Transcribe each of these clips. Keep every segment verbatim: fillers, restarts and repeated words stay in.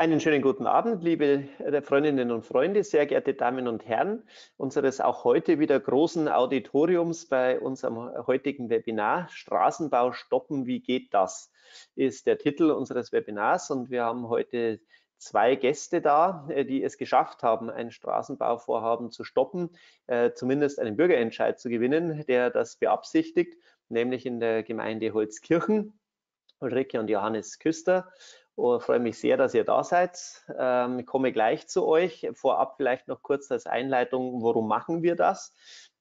Einen schönen guten Abend, liebe Freundinnen und Freunde, sehr geehrte Damen und Herren unseres auch heute wieder großen Auditoriums bei unserem heutigen Webinar. Straßenbau stoppen, wie geht das? Ist der Titel unseres Webinars, und wir haben heute zwei Gäste da, die es geschafft haben, ein Straßenbauvorhaben zu stoppen, zumindest einen Bürgerentscheid zu gewinnen, der das beabsichtigt, nämlich in der Gemeinde Holzkirchen, Ulrike und Johannes Küster. Oh, freue mich sehr, dass ihr da seid. Ähm, ich komme gleich zu euch. Vorab vielleicht noch kurz als Einleitung, warum machen wir das?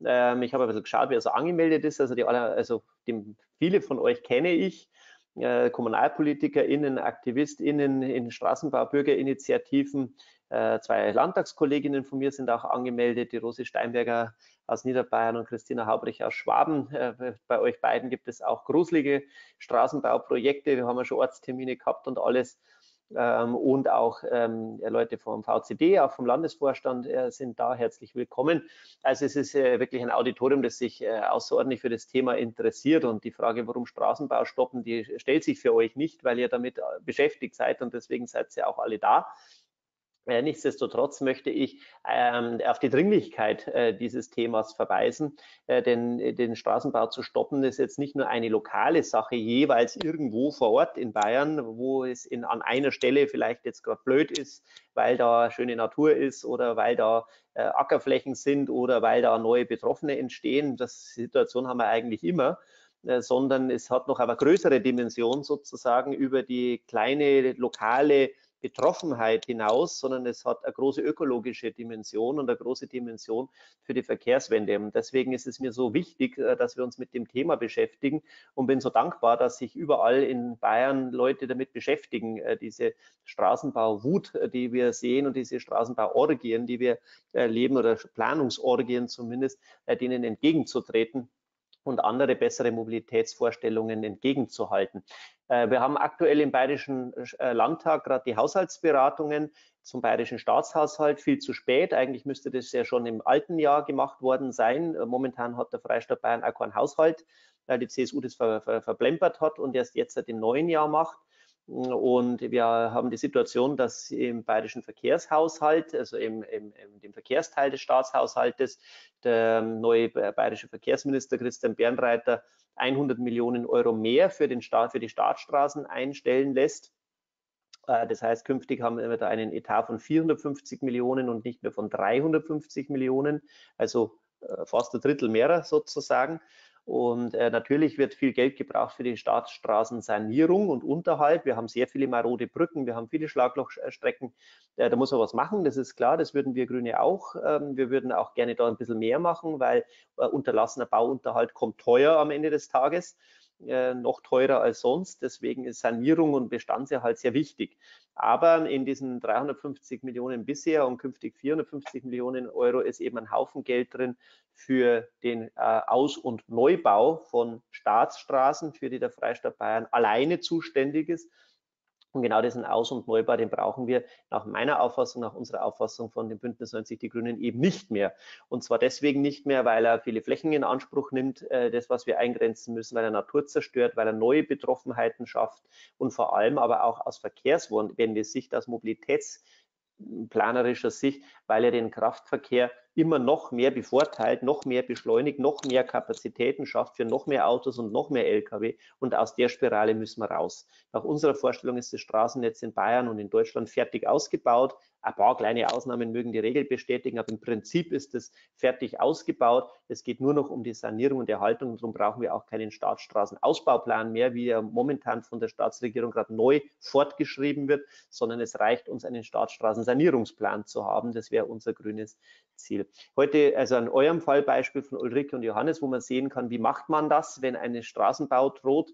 Ähm, ich habe ein bisschen geschaut, wer so angemeldet ist. Also, die aller, also die, viele von euch kenne ich. Äh, KommunalpolitikerInnen, AktivistInnen in Straßenbau-Bürgerinitiativen. Äh, zwei Landtagskolleginnen von mir sind auch angemeldet, die Rosi Steinberger aus Niederbayern und Christina Haubrich aus Schwaben. Äh, bei euch beiden gibt es auch gruselige Straßenbauprojekte. Wir haben ja schon Ortstermine gehabt und alles. Ähm, und auch ähm, Leute vom V C D, auch vom Landesvorstand äh, sind da. Herzlich willkommen. Also es ist äh, wirklich ein Auditorium, das sich äh, außerordentlich für das Thema interessiert. Und die Frage, warum Straßenbau stoppen, die stellt sich für euch nicht, weil ihr damit beschäftigt seid. Und deswegen seid ihr auch alle da. Nichtsdestotrotz möchte ich ähm, auf die Dringlichkeit äh, dieses Themas verweisen, äh, denn äh, den Straßenbau zu stoppen ist jetzt nicht nur eine lokale Sache, jeweils irgendwo vor Ort in Bayern, wo es in, an einer Stelle vielleicht jetzt gerade blöd ist, weil da schöne Natur ist oder weil da äh, Ackerflächen sind oder weil da neue Betroffene entstehen. Das Situation haben wir eigentlich immer. Sondern es hat noch eine größere Dimension sozusagen über die kleine lokale Betroffenheit hinaus, sondern es hat eine große ökologische Dimension und eine große Dimension für die Verkehrswende. Und deswegen ist es mir so wichtig, dass wir uns mit dem Thema beschäftigen, und bin so dankbar, dass sich überall in Bayern Leute damit beschäftigen, diese Straßenbauwut, die wir sehen, und diese Straßenbauorgien, die wir erleben, oder Planungsorgien zumindest, denen entgegenzutreten und andere bessere Mobilitätsvorstellungen entgegenzuhalten. Wir haben aktuell im Bayerischen Landtag gerade die Haushaltsberatungen zum Bayerischen Staatshaushalt, viel zu spät. Eigentlich müsste das ja schon im alten Jahr gemacht worden sein. Momentan hat der Freistaat Bayern auch keinen Haushalt, weil die C S U das ver ver verplempert hat und erst jetzt im neuen Jahr macht. Und wir haben die Situation, dass im bayerischen Verkehrshaushalt, also im, im, im Verkehrsteil des Staatshaushaltes, der neue bayerische Verkehrsminister Christian Bernreiter hundert Millionen Euro mehr für, den Staat, für die Staatsstraßen einstellen lässt. Das heißt, künftig haben wir da einen Etat von vierhundertfünfzig Millionen und nicht mehr von dreihundertfünfzig Millionen, also fast ein Drittel mehrer sozusagen. Und äh, natürlich wird viel Geld gebraucht für die Staatsstraßensanierung und Unterhalt. Wir haben sehr viele marode Brücken, wir haben viele Schlaglochstrecken. Äh, da muss man was machen, das ist klar, das würden wir Grüne auch. Ähm, wir würden auch gerne da ein bisschen mehr machen, weil äh, unterlassener Bauunterhalt kommt teuer am Ende des Tages. Äh, noch teurer als sonst. Deswegen ist Sanierung und Bestandserhalt sehr wichtig. Aber in diesen dreihundertfünfzig Millionen bisher und künftig vierhundertfünfzig Millionen Euro ist eben ein Haufen Geld drin für den äh, Aus- und Neubau von Staatsstraßen, für die der Freistaat Bayern alleine zuständig ist. Und genau diesen Aus- und Neubau, den brauchen wir nach meiner Auffassung, nach unserer Auffassung von dem Bündnis neunzig Die Grünen eben nicht mehr. Und zwar deswegen nicht mehr, weil er viele Flächen in Anspruch nimmt, äh, das, was wir eingrenzen müssen, weil er Natur zerstört, weil er neue Betroffenheiten schafft und vor allem aber auch aus Verkehrswende-Sicht, aus mobilitätsplanerischer Sicht, weil er den Kraftverkehr immer noch mehr bevorteilt, noch mehr beschleunigt, noch mehr Kapazitäten schafft für noch mehr Autos und noch mehr L K W. Und aus der Spirale müssen wir raus. Nach unserer Vorstellung ist das Straßennetz in Bayern und in Deutschland fertig ausgebaut. Ein paar kleine Ausnahmen mögen die Regel bestätigen, aber im Prinzip ist es fertig ausgebaut. Es geht nur noch um die Sanierung und Erhaltung. Und darum brauchen wir auch keinen Staatsstraßenausbauplan mehr, wie er momentan von der Staatsregierung gerade neu fortgeschrieben wird, sondern es reicht uns, einen Staatsstraßensanierungsplan zu haben. Das wäre unser grünes Ziel. Heute, also an eurem Fallbeispiel von Ulrike und Johannes, wo man sehen kann, wie macht man das, wenn eine Straßenbau droht,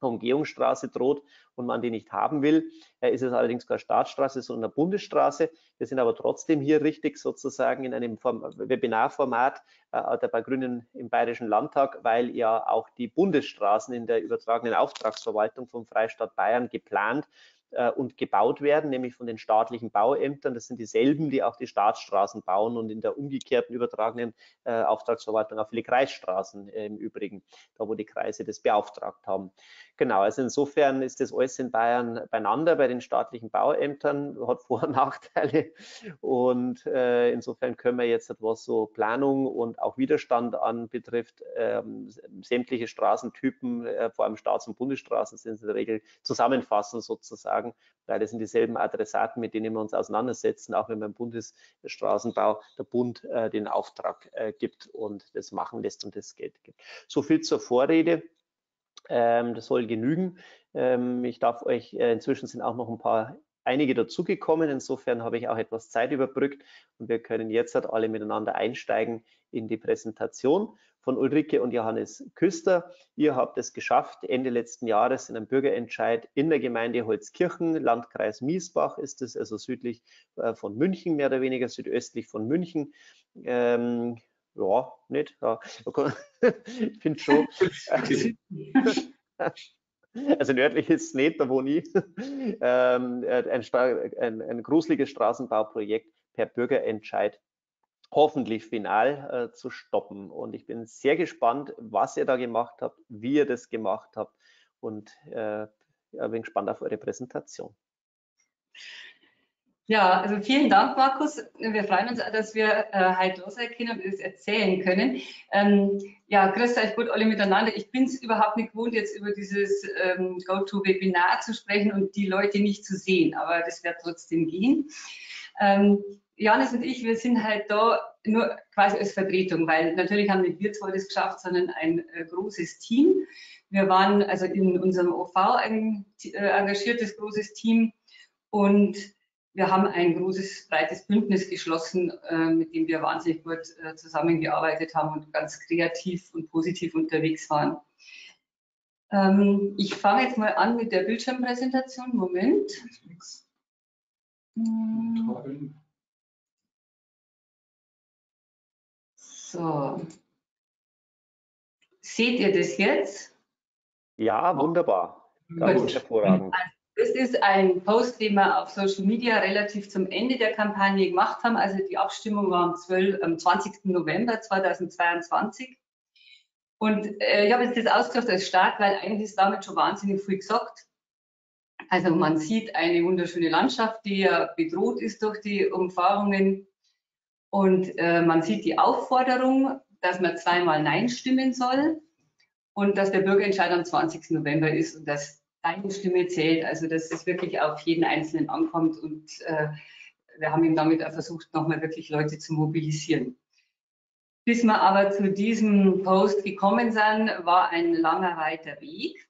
eine Umgehungsstraße droht und man die nicht haben will, ist es allerdings keine Staatsstraße, sondern eine Bundesstraße. Wir sind aber trotzdem hier richtig sozusagen in einem Webinarformat äh, bei Grünen im Bayerischen Landtag, weil ja auch die Bundesstraßen in der übertragenen Auftragsverwaltung vom Freistaat Bayern geplant äh, und gebaut werden, nämlich von den staatlichen Bauämtern. Das sind dieselben, die auch die Staatsstraßen bauen und in der umgekehrten übertragenen äh, Auftragsverwaltung auch viele Kreisstraßen äh, im Übrigen, da wo die Kreise das beauftragt haben. Genau, also insofern ist das alles in Bayern beieinander bei den staatlichen Bauämtern, hat Vor- und Nachteile, und äh, insofern können wir jetzt, was so Planung und auch Widerstand anbetrifft, ähm, sämtliche Straßentypen, äh, vor allem Staats- und Bundesstraßen, sind in der Regel zusammenfassen sozusagen, weil das sind dieselben Adressaten, mit denen wir uns auseinandersetzen, auch wenn beim Bundesstraßenbau der Bund äh, den Auftrag äh, gibt und das machen lässt und das Geld gibt. So viel zur Vorrede. Ähm, das soll genügen. Ähm, ich darf euch, äh, inzwischen sind auch noch ein paar einige dazugekommen, insofern habe ich auch etwas Zeit überbrückt und wir können jetzt halt alle miteinander einsteigen in die Präsentation von Ulrike und Johannes Küster. Ihr habt es geschafft, Ende letzten Jahres in einem Bürgerentscheid in der Gemeinde Holzkirchen, Landkreis Miesbach ist es, also südlich von München, mehr oder weniger südöstlich von München, ähm, ja, nicht, ja, okay. Ich finde schon. Also nördlich ist es nicht, da wo nie. Ähm, ein, ein, ein gruseliges Straßenbauprojekt per Bürgerentscheid hoffentlich final äh, zu stoppen. Und ich bin sehr gespannt, was ihr da gemacht habt, wie ihr das gemacht habt, und äh, bin gespannt auf eure Präsentation. Ja, also vielen Dank, Markus. Wir freuen uns, dass wir äh, halt loserkennen und es erzählen können. Ähm, ja, grüß euch gut alle miteinander. Ich bin es überhaupt nicht gewohnt, jetzt über dieses ähm, Go-To-Webinar zu sprechen und die Leute nicht zu sehen, aber das wird trotzdem gehen. Ähm, Johannes und ich, wir sind halt da nur quasi als Vertretung, weil natürlich haben nicht wir zwei das geschafft, sondern ein äh, großes Team. Wir waren also in unserem O V ein äh, engagiertes, großes Team, und wir haben ein großes, breites Bündnis geschlossen, äh, mit dem wir wahnsinnig gut äh, zusammengearbeitet haben und ganz kreativ und positiv unterwegs waren. Ähm, ich fange jetzt mal an mit der Bildschirmpräsentation. Moment. So. Seht ihr das jetzt? Ja, wunderbar. Ganz gut. Hervorragend. Das ist ein Post, den wir auf Social Media relativ zum Ende der Kampagne gemacht haben. Also die Abstimmung war am, zwölften, am zwanzigsten November zweitausendzweiundzwanzig. Und äh, ich habe jetzt das ausgesucht als Start, weil eigentlich ist damit schon wahnsinnig viel gesagt. Also man sieht eine wunderschöne Landschaft, die ja bedroht ist durch die Umfahrungen. Und äh, man sieht die Aufforderung, dass man zweimal Nein stimmen soll und dass der Bürgerentscheid am zwanzigsten November ist und dass deine Stimme zählt, also dass es wirklich auf jeden Einzelnen ankommt, und äh, wir haben eben damit auch versucht, nochmal wirklich Leute zu mobilisieren. Bis wir aber zu diesem Post gekommen sind, war ein langer, weiter Weg.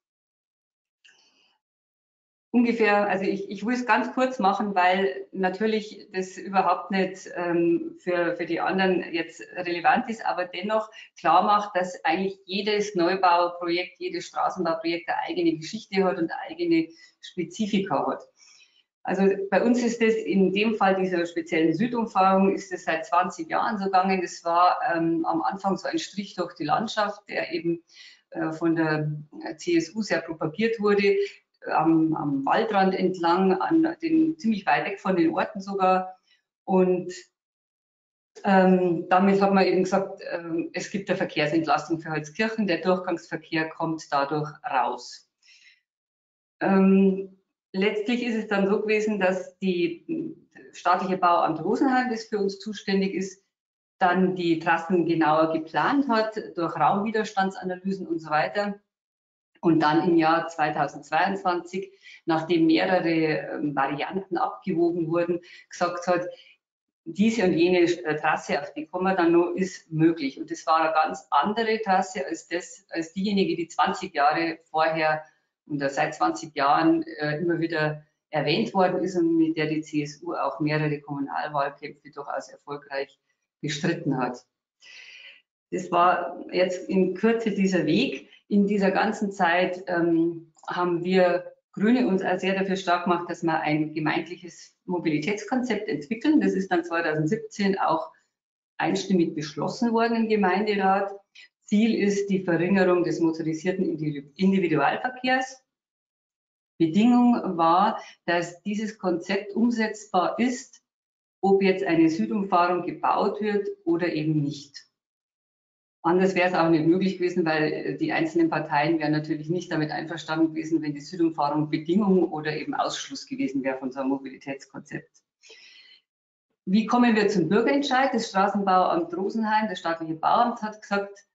Ungefähr, also ich, ich will es ganz kurz machen, weil natürlich das überhaupt nicht ähm, für, für die anderen jetzt relevant ist, aber dennoch klar macht, dass eigentlich jedes Neubauprojekt, jedes Straßenbauprojekt eine eigene Geschichte hat und eigene Spezifika hat. Also bei uns ist das in dem Fall dieser speziellen Südumfahrung, ist das seit zwanzig Jahren so gegangen. Das war ähm, am Anfang so ein Strich durch die Landschaft, der eben äh, von der C S U sehr propagiert wurde. Am, am Waldrand entlang, an den, ziemlich weit weg von den Orten sogar. Und ähm, damit hat man eben gesagt, ähm, es gibt eine Verkehrsentlastung für Holzkirchen, der Durchgangsverkehr kommt dadurch raus. Ähm, letztlich ist es dann so gewesen, dass die staatliche Bauamt Rosenheim, das für uns zuständig ist, dann die Trassen genauer geplant hat, durch Raumwiderstandsanalysen und so weiter. Und dann im Jahr zweitausendzweiundzwanzig, nachdem mehrere ähm, Varianten abgewogen wurden, gesagt hat, diese und jene äh, Trasse, auf die kommen wir dann noch, ist möglich. Und das war eine ganz andere Trasse als, das, als diejenige, die zwanzig Jahre vorher oder seit zwanzig Jahren äh, immer wieder erwähnt worden ist und mit der die C S U auch mehrere Kommunalwahlkämpfe durchaus erfolgreich bestritten hat. Das war jetzt in Kürze dieser Weg. In dieser ganzen Zeit ähm, haben wir Grüne uns auch sehr dafür stark gemacht, dass wir ein gemeindliches Mobilitätskonzept entwickeln. Das ist dann zweitausendsiebzehn auch einstimmig beschlossen worden im Gemeinderat. Ziel ist die Verringerung des motorisierten Individualverkehrs. Bedingung war, dass dieses Konzept umsetzbar ist, ob jetzt eine Südumfahrung gebaut wird oder eben nicht. Anders wäre es auch nicht möglich gewesen, weil die einzelnen Parteien wären natürlich nicht damit einverstanden gewesen, wenn die Südumfahrung Bedingung oder eben Ausschluss gewesen wäre von so einem Mobilitätskonzept. Wie kommen wir zum Bürgerentscheid? Das Straßenbauamt Rosenheim, das staatliche Bauamt, hat gesagt,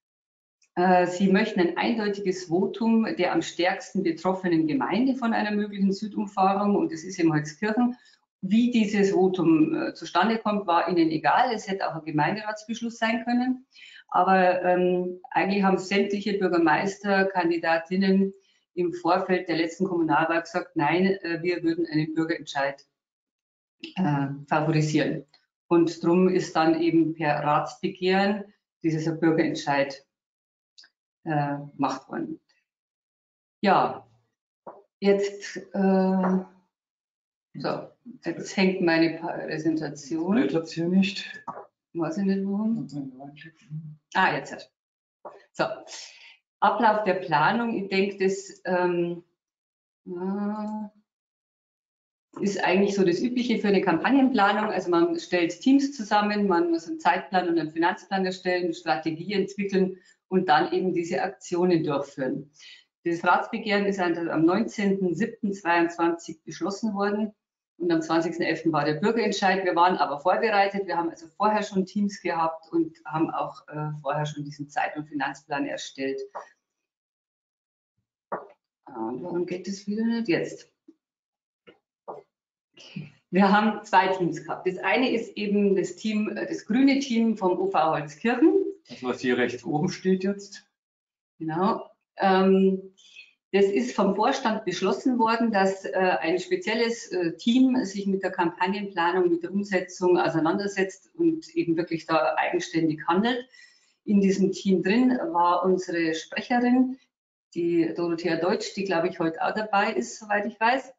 äh, sie möchten ein eindeutiges Votum der am stärksten betroffenen Gemeinde von einer möglichen Südumfahrung, und das ist eben Holzkirchen. Wie dieses Votum äh, zustande kommt, war ihnen egal. Es hätte auch ein Gemeinderatsbeschluss sein können. Aber ähm, eigentlich haben sämtliche Bürgermeisterkandidatinnen im Vorfeld der letzten Kommunalwahl gesagt, nein, äh, wir würden einen Bürgerentscheid äh, favorisieren. Und darum ist dann eben per Ratsbegehren dieses Bürgerentscheid äh, gemacht worden. Ja, jetzt... Äh, So, jetzt hängt meine Präsentation. Blättert hier nicht. Weiß ich nicht, warum. Ah, jetzt erst. So, Ablauf der Planung. Ich denke, das ähm, ist eigentlich so das Übliche für eine Kampagnenplanung. Also man stellt Teams zusammen, man muss einen Zeitplan und einen Finanzplan erstellen, Strategie entwickeln und dann eben diese Aktionen durchführen. Das Ratsbegehren ist am neunzehnten siebten zweitausendzweiundzwanzig beschlossen worden. Und am zwanzigsten elften war der Bürgerentscheid. Wir waren aber vorbereitet. Wir haben also vorher schon Teams gehabt und haben auch äh, vorher schon diesen Zeit- und Finanzplan erstellt. Und warum geht das wieder nicht jetzt? Wir haben zwei Teams gehabt. Das eine ist eben das Team, das grüne Team vom O V Holzkirchen. Das, was hier rechts oben steht jetzt. Genau. Ähm, Das ist vom Vorstand beschlossen worden, dass äh, ein spezielles äh, Team sich mit der Kampagnenplanung, mit der Umsetzung auseinandersetzt und eben wirklich da eigenständig handelt. In diesem Team drin war unsere Sprecherin, die Dorothea Deutsch, die, glaube ich, heute auch dabei ist, soweit ich weiß.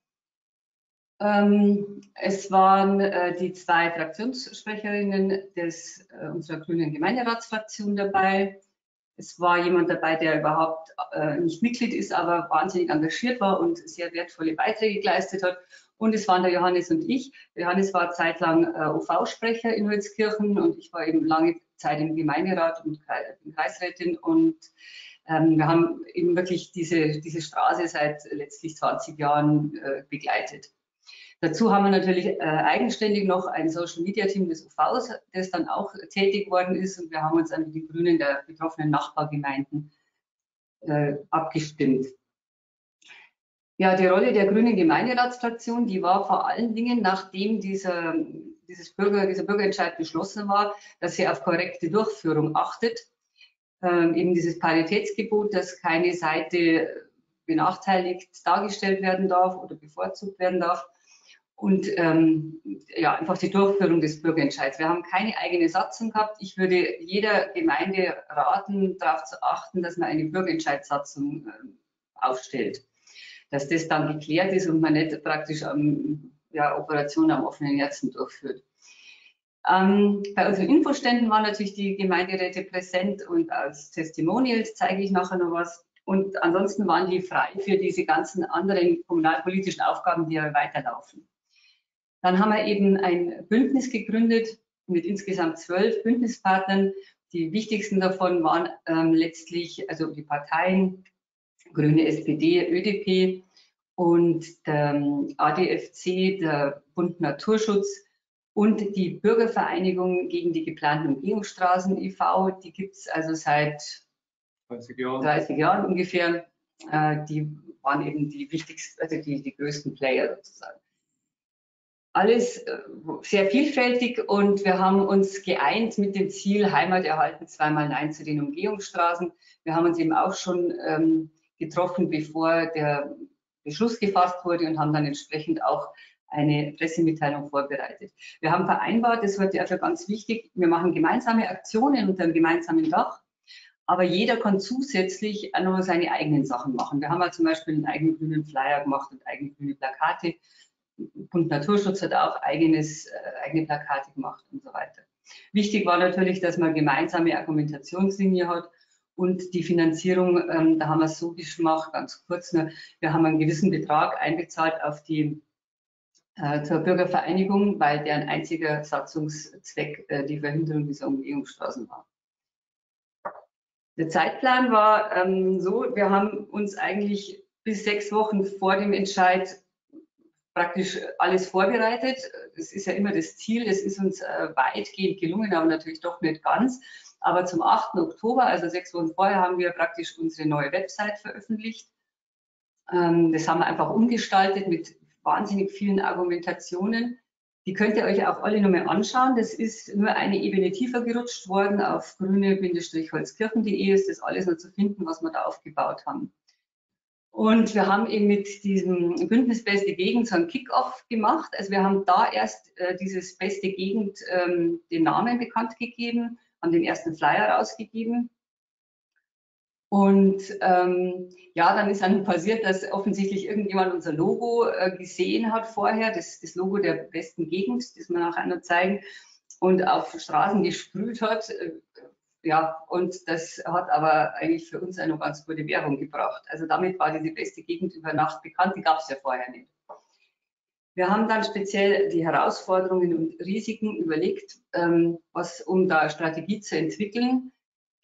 Ähm, es waren äh, die zwei Fraktionssprecherinnen des, äh, unserer grünen Gemeinderatsfraktion dabei. Es war jemand dabei, der überhaupt äh, nicht Mitglied ist, aber wahnsinnig engagiert war und sehr wertvolle Beiträge geleistet hat. Und es waren der Johannes und ich. Der Johannes war zeitlang äh, O V-Sprecher in Holzkirchen und ich war eben lange Zeit im Gemeinderat und äh, Kreisrätin. Und ähm, wir haben eben wirklich diese, diese Straße seit letztlich zwanzig Jahren äh, begleitet. Dazu haben wir natürlich äh, eigenständig noch ein Social-Media-Team des O Vs, das dann auch tätig worden ist. Und wir haben uns an die Grünen der betroffenen Nachbargemeinden äh, abgestimmt. Ja, die Rolle der grünen Gemeinderatsfraktion, die war vor allen Dingen, nachdem dieser, dieses Bürger, dieser Bürgerentscheid beschlossen war, dass sie auf korrekte Durchführung achtet. Ähm, eben dieses Paritätsgebot, dass keine Seite benachteiligt dargestellt werden darf oder bevorzugt werden darf. Und ähm, ja, einfach die Durchführung des Bürgerentscheids. Wir haben keine eigene Satzung gehabt. Ich würde jeder Gemeinde raten, darauf zu achten, dass man eine Bürgerentscheidssatzung äh, aufstellt. Dass das dann geklärt ist und man nicht praktisch ähm, ja, Operationen am offenen Herzen durchführt. Ähm, bei unseren Infoständen waren natürlich die Gemeinderäte präsent und als Testimonials zeige ich nachher noch was. Und ansonsten waren die frei für diese ganzen anderen kommunalpolitischen Aufgaben, die ja weiterlaufen. Dann haben wir eben ein Bündnis gegründet mit insgesamt zwölf Bündnispartnern. Die wichtigsten davon waren ähm, letztlich also die Parteien, Grüne, S P D, Ö D P und der A D F C, der Bund Naturschutz und die Bürgervereinigung gegen die geplanten Umgehungsstraßen e V. Die gibt es also seit dreißig Jahren ungefähr. Äh, die waren eben die wichtigsten, also die, die größten Player sozusagen. Alles sehr vielfältig und wir haben uns geeint mit dem Ziel Heimat erhalten, zweimal Nein zu den Umgehungsstraßen. Wir haben uns eben auch schon ähm, getroffen, bevor der Beschluss gefasst wurde und haben dann entsprechend auch eine Pressemitteilung vorbereitet. Wir haben vereinbart, das wird ja für ganz wichtig, wir machen gemeinsame Aktionen unter einem gemeinsamen Dach, aber jeder kann zusätzlich auch noch seine eigenen Sachen machen. Wir haben ja zum Beispiel einen eigenen grünen Flyer gemacht und eigene grüne Plakate. Bund Naturschutz hat auch eigenes, äh, eigene Plakate gemacht und so weiter. Wichtig war natürlich, dass man gemeinsame Argumentationslinie hat Und die Finanzierung, ähm, da haben wir es so gemacht, ganz kurz, ne, wir haben einen gewissen Betrag eingezahlt auf die, äh, zur Bürgervereinigung, weil deren einziger Satzungszweck äh, die Verhinderung dieser Umgehungsstraßen war. Der Zeitplan war ähm, so, wir haben uns eigentlich bis sechs Wochen vor dem Entscheid praktisch alles vorbereitet. Das ist ja immer das Ziel, es ist uns äh, weitgehend gelungen, aber natürlich doch nicht ganz. Aber zum achten Oktober, also sechs Wochen vorher, haben wir praktisch unsere neue Website veröffentlicht. Ähm, das haben wir einfach umgestaltet mit wahnsinnig vielen Argumentationen. Die könnt ihr euch auch alle nochmal anschauen. Das ist nur eine Ebene tiefer gerutscht worden. Auf grüne Bindestrich holzkirchen Punkt de ist das alles noch zu finden, was wir da aufgebaut haben. Und wir haben eben mit diesem Bündnis Beste Gegend so einen Kick-Off gemacht. Also wir haben da erst äh, dieses Beste Gegend ähm, den Namen bekannt gegeben, haben den ersten Flyer rausgegeben. Und ähm, ja, dann ist dann passiert, dass offensichtlich irgendjemand unser Logo äh, gesehen hat vorher, das, das Logo der besten Gegend, das wir nachher noch zeigen, und auf Straßen gesprüht hat. Äh, ja, und das hat aber eigentlich für uns eine ganz gute Werbung gebracht. Also damit war diese beste Gegend über Nacht bekannt, die gab es ja vorher nicht. Wir haben dann speziell die Herausforderungen und Risiken überlegt, ähm, was, um da eine Strategie zu entwickeln.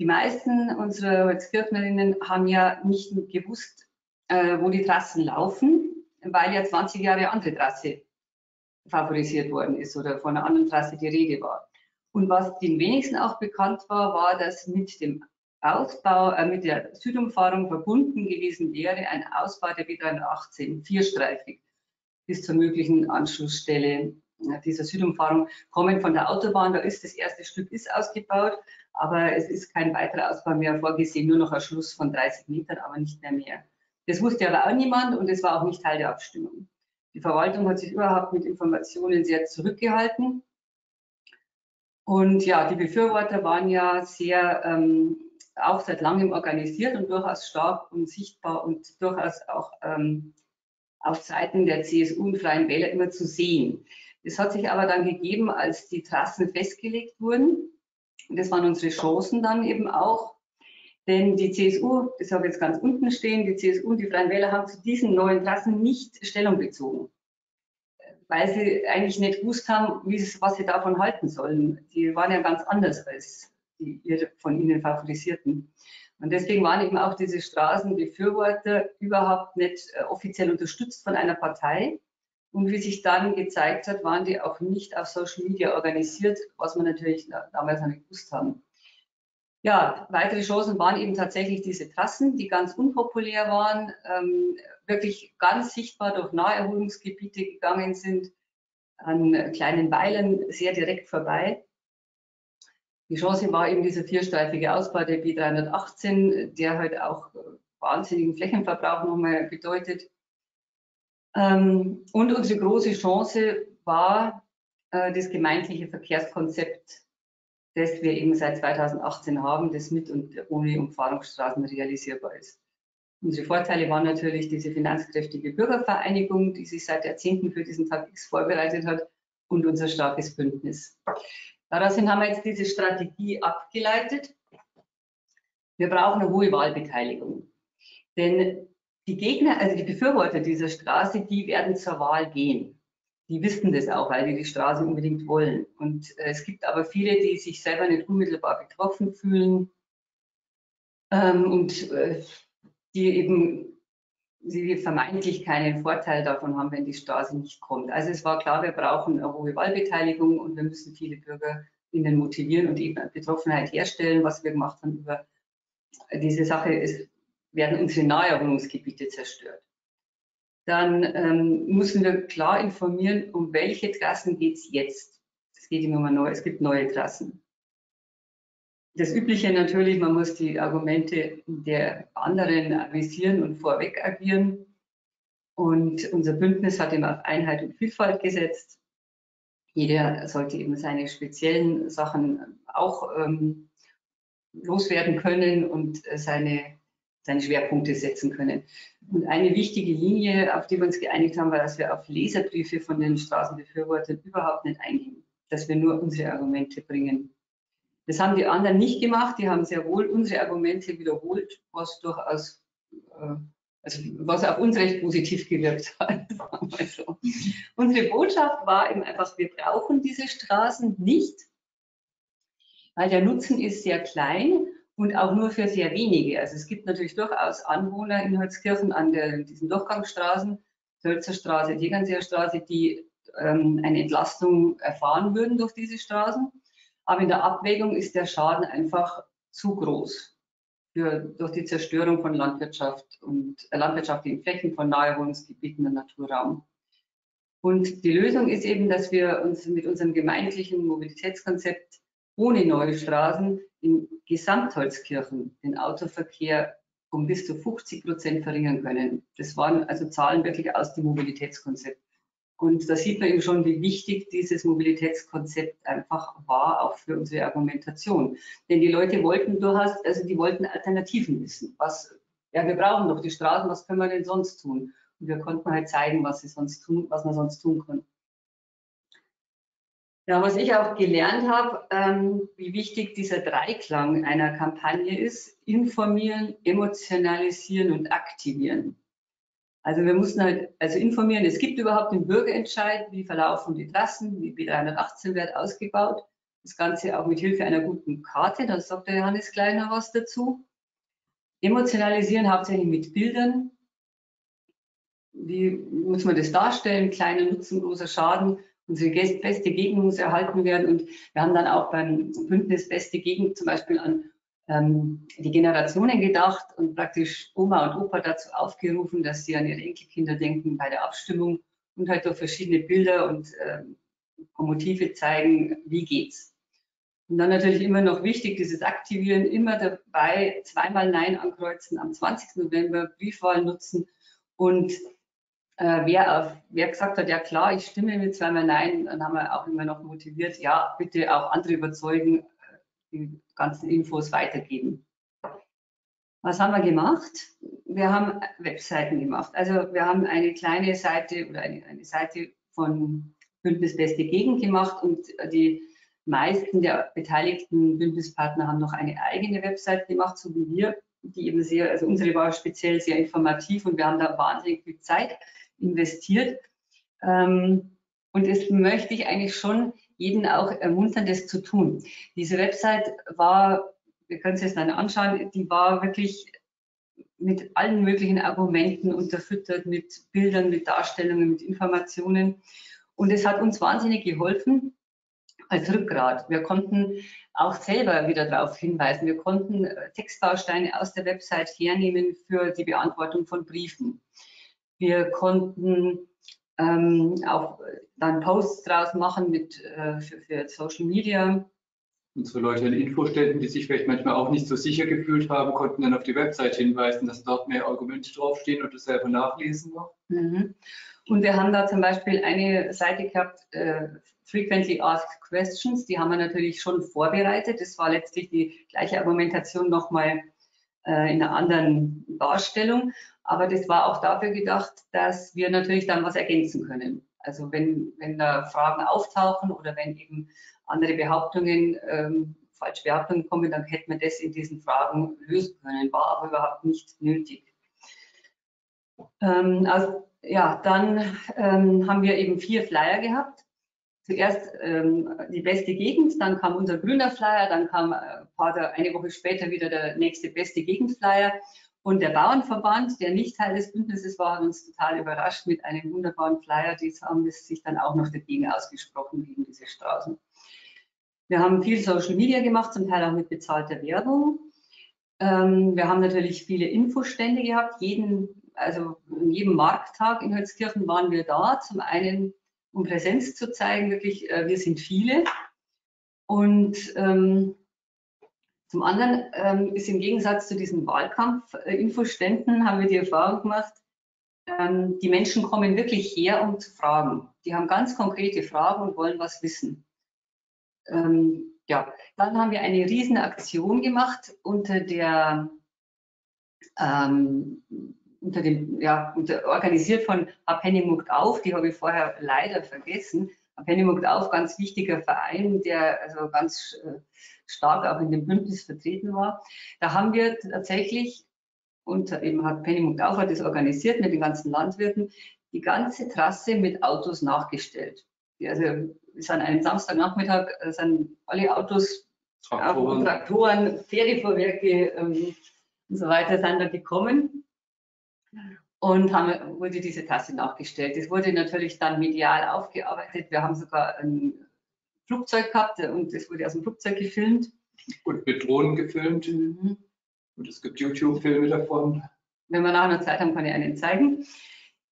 Die meisten unserer Holzkirchnerinnen haben ja nicht gewusst, äh, wo die Trassen laufen, weil ja zwanzig Jahre eine andere Trasse favorisiert worden ist oder von einer anderen Trasse die Rede war. Und was den wenigsten auch bekannt war, war, dass mit dem Ausbau, äh, mit der Südumfahrung verbunden gewesen wäre ein Ausbau der B dreihundertachtzehn, vierstreifig. Bis zur möglichen Anschlussstelle dieser Südumfahrung, kommen von der Autobahn, da ist das erste Stück ist ausgebaut, aber es ist kein weiterer Ausbau mehr vorgesehen, nur noch ein Schluss von dreißig Metern, aber nicht mehr mehr. Das wusste aber auch niemand und es war auch nicht Teil der Abstimmung. Die Verwaltung hat sich überhaupt mit Informationen sehr zurückgehalten und ja, die Befürworter waren ja sehr, ähm, auch seit langem organisiert und durchaus stark und sichtbar und durchaus auch ähm, auf Seiten der C S U und Freien Wähler immer zu sehen. Das hat sich aber dann gegeben, als die Trassen festgelegt wurden. Und das waren unsere Chancen dann eben auch. Denn die C S U, das habe ich jetzt ganz unten stehen, die C S U und die Freien Wähler haben zu diesen neuen Trassen nicht Stellung bezogen, weil sie eigentlich nicht gewusst haben, wie sie, was sie davon halten sollen. Die waren ja ganz anders als die von ihnen Favorisierten. Und deswegen waren eben auch diese Straßenbefürworter überhaupt nicht äh, offiziell unterstützt von einer Partei. Und wie sich dann gezeigt hat, waren die auch nicht auf Social Media organisiert, was wir natürlich damals noch nicht gewusst haben. Ja, weitere Chancen waren eben tatsächlich diese Trassen, die ganz unpopulär waren, ähm, wirklich ganz sichtbar durch Naherholungsgebiete gegangen sind, an kleinen Weilern sehr direkt vorbei. Die Chance war eben dieser vierstreifige Ausbau der B dreihundertachtzehn, der halt auch wahnsinnigen Flächenverbrauch nochmal bedeutet. Und unsere große Chance war das gemeinschaftliche Verkehrskonzept, das wir eben seit zweitausendachtzehn haben, das mit und ohne Umfahrungsstraßen realisierbar ist. Unsere Vorteile waren natürlich diese finanzkräftige Bürgervereinigung, die sich seit Jahrzehnten für diesen Tag X vorbereitet hat, und unser starkes Bündnis. Daraufhin haben wir jetzt diese Strategie abgeleitet. Wir brauchen eine hohe Wahlbeteiligung. Denn die Gegner, also die Befürworter dieser Straße, die werden zur Wahl gehen. Die wissen das auch, weil die die Straße unbedingt wollen. Und äh, es gibt aber viele, die sich selber nicht unmittelbar betroffen fühlen ähm, und äh, die eben die vermeintlich keinen Vorteil davon haben, wenn die Straße nicht kommt. Also es war klar, wir brauchen eine hohe Wahlbeteiligung und wir müssen viele BürgerInnen motivieren und eben Betroffenheit herstellen, was wir gemacht haben über diese Sache. Es werden unsere Naherholungsgebiete zerstört. Dann ähm, müssen wir klar informieren, um welche Trassen geht es jetzt. Es geht immer mal neu, es gibt neue Trassen. Das Übliche natürlich, man muss die Argumente der anderen avisieren und vorweg agieren. Und unser Bündnis hat eben auf Einheit und Vielfalt gesetzt. Jeder sollte eben seine speziellen Sachen auch ähm, loswerden können und seine, seine Schwerpunkte setzen können. Und eine wichtige Linie, auf die wir uns geeinigt haben, war, dass wir auf Leserbriefe von den Straßenbefürwortern überhaupt nicht eingehen, dass wir nur unsere Argumente bringen. Das haben die anderen nicht gemacht, die haben sehr wohl unsere Argumente wiederholt, was durchaus, äh, also was auf uns recht positiv gewirkt hat. Also, unsere Botschaft war eben einfach, wir brauchen diese Straßen nicht, weil der Nutzen ist sehr klein und auch nur für sehr wenige. Also es gibt natürlich durchaus Anwohner in Holzkirchen an der, diesen Durchgangsstraßen, Sölzerstraße, Tegernseerstraße, die ähm, eine Entlastung erfahren würden durch diese Straßen. Aber in der Abwägung ist der Schaden einfach zu groß für, durch die Zerstörung von Landwirtschaft und äh, landwirtschaftlichen Flächen, von Naherholungsgebieten und Naturraum. Und die Lösung ist eben, dass wir uns mit unserem gemeindlichen Mobilitätskonzept ohne neue Straßen in Gesamtholzkirchen den Autoverkehr um bis zu fünfzig Prozent verringern können. Das waren also Zahlen wirklich aus dem Mobilitätskonzept. Und da sieht man eben schon, wie wichtig dieses Mobilitätskonzept einfach war, auch für unsere Argumentation. Denn die Leute wollten durchaus, also die wollten Alternativen wissen. Was, ja, wir brauchen doch die Straßen, was können wir denn sonst tun? Und wir konnten halt zeigen, was sie sonst tun, was man sonst tun kann. Ja, was ich auch gelernt habe, ähm, wie wichtig dieser Dreiklang einer Kampagne ist: informieren, emotionalisieren und aktivieren. Also wir mussten halt also informieren, es gibt überhaupt einen Bürgerentscheid, wie verlaufen die Trassen, wie B dreihundertachtzehn wird ausgebaut. Das Ganze auch mit Hilfe einer guten Karte, da sagt der Johannes gleich noch was dazu. Emotionalisieren hauptsächlich mit Bildern. Wie muss man das darstellen? Kleiner Nutzen, großer Schaden. Unsere beste Gegend muss erhalten werden. Und wir haben dann auch beim Bündnis Beste Gegend zum Beispiel an ähm, die Generationen gedacht und praktisch Oma und Opa dazu aufgerufen, dass sie an ihre Enkelkinder denken bei der Abstimmung und halt durch verschiedene Bilder und ähm, Motive zeigen, wie geht's. Und dann natürlich immer noch wichtig, dieses Aktivieren, immer dabei zweimal Nein ankreuzen, am zwanzigsten November Briefwahl nutzen und Äh, wer, auf, wer gesagt hat, ja klar, ich stimme mit zweimal Nein, dann haben wir auch immer noch motiviert, ja, bitte auch andere überzeugen, die ganzen Infos weitergeben. Was haben wir gemacht? Wir haben Webseiten gemacht. Also wir haben eine kleine Seite oder eine, eine Seite von Bündnis Beste Gegend gemacht und die meisten der beteiligten Bündnispartner haben noch eine eigene Website gemacht, so wie wir, die eben sehr, also unsere war speziell sehr informativ und wir haben da wahnsinnig viel Zeit investiert. Und das möchte ich eigentlich schon jeden auch ermuntern, das zu tun. Diese Website war, wir können es jetzt dann anschauen, die war wirklich mit allen möglichen Argumenten unterfüttert, mit Bildern, mit Darstellungen, mit Informationen. Und es hat uns wahnsinnig geholfen als Rückgrat. Wir konnten auch selber wieder darauf hinweisen. Wir konnten Textbausteine aus der Website hernehmen für die Beantwortung von Briefen. Wir konnten ähm, auch dann Posts draus machen mit, äh, für, für Social Media. Unsere Leute in Infoständen, die sich vielleicht manchmal auch nicht so sicher gefühlt haben, konnten dann auf die Website hinweisen, dass dort mehr Argumente draufstehen und das selber nachlesen noch. Mhm. Und wir haben da zum Beispiel eine Seite gehabt, äh, Frequently Asked Questions, die haben wir natürlich schon vorbereitet. Das war letztlich die gleiche Argumentation nochmal äh, in einer anderen Darstellung. Aber das war auch dafür gedacht, dass wir natürlich dann was ergänzen können. Also wenn, wenn da Fragen auftauchen oder wenn eben andere Behauptungen, ähm, falsche Behauptungen kommen, dann hätte man das in diesen Fragen lösen können. War aber überhaupt nicht nötig. Ähm, also, ja, dann ähm, haben wir eben vier Flyer gehabt. Zuerst ähm, die beste Gegend, dann kam unser grüner Flyer, dann kam ein paar, eine Woche später wieder der nächste beste Gegend-Flyer. Und der Bauernverband, der nicht Teil des Bündnisses war, hat uns total überrascht mit einem wunderbaren Flyer. Die haben sich dann auch noch dagegen ausgesprochen, gegen diese Straßen. Wir haben viel Social Media gemacht, zum Teil auch mit bezahlter Werbung. Ähm, wir haben natürlich viele Infostände gehabt. Jeden, also an jedem Markttag in Holzkirchen waren wir da. Zum einen, um Präsenz zu zeigen, wirklich, äh, wir sind viele. Und ähm, zum anderen ähm, ist im Gegensatz zu diesen Wahlkampf-Infoständen, haben wir die Erfahrung gemacht, ähm, die Menschen kommen wirklich her und fragen. Die haben ganz konkrete Fragen und wollen was wissen. Ähm, ja. Dann haben wir eine Riesenaktion gemacht unter der, ähm, unter dem, ja, unter, organisiert von Ab Henning muckt auf, die habe ich vorher leider vergessen, Pemynut auch ganz wichtiger Verein, der also ganz äh, stark auch in dem Bündnis vertreten war. Da haben wir tatsächlich, und eben hat Pemynut auch hat das organisiert mit den ganzen Landwirten, die ganze Trasse mit Autos nachgestellt. Also ist an einem Samstagnachmittag sind alle Autos, Traktoren, auch Traktoren Ferienfuhrwerke ähm, und so weiter sind da gekommen und haben, wurde diese Trasse nachgestellt. Das wurde natürlich dann medial aufgearbeitet. Wir haben sogar ein Flugzeug gehabt und es wurde aus dem Flugzeug gefilmt. Und mit Drohnen gefilmt. Mhm. Und es gibt YouTube-Filme davon. Wenn wir nachher noch Zeit haben, kann ich einen zeigen.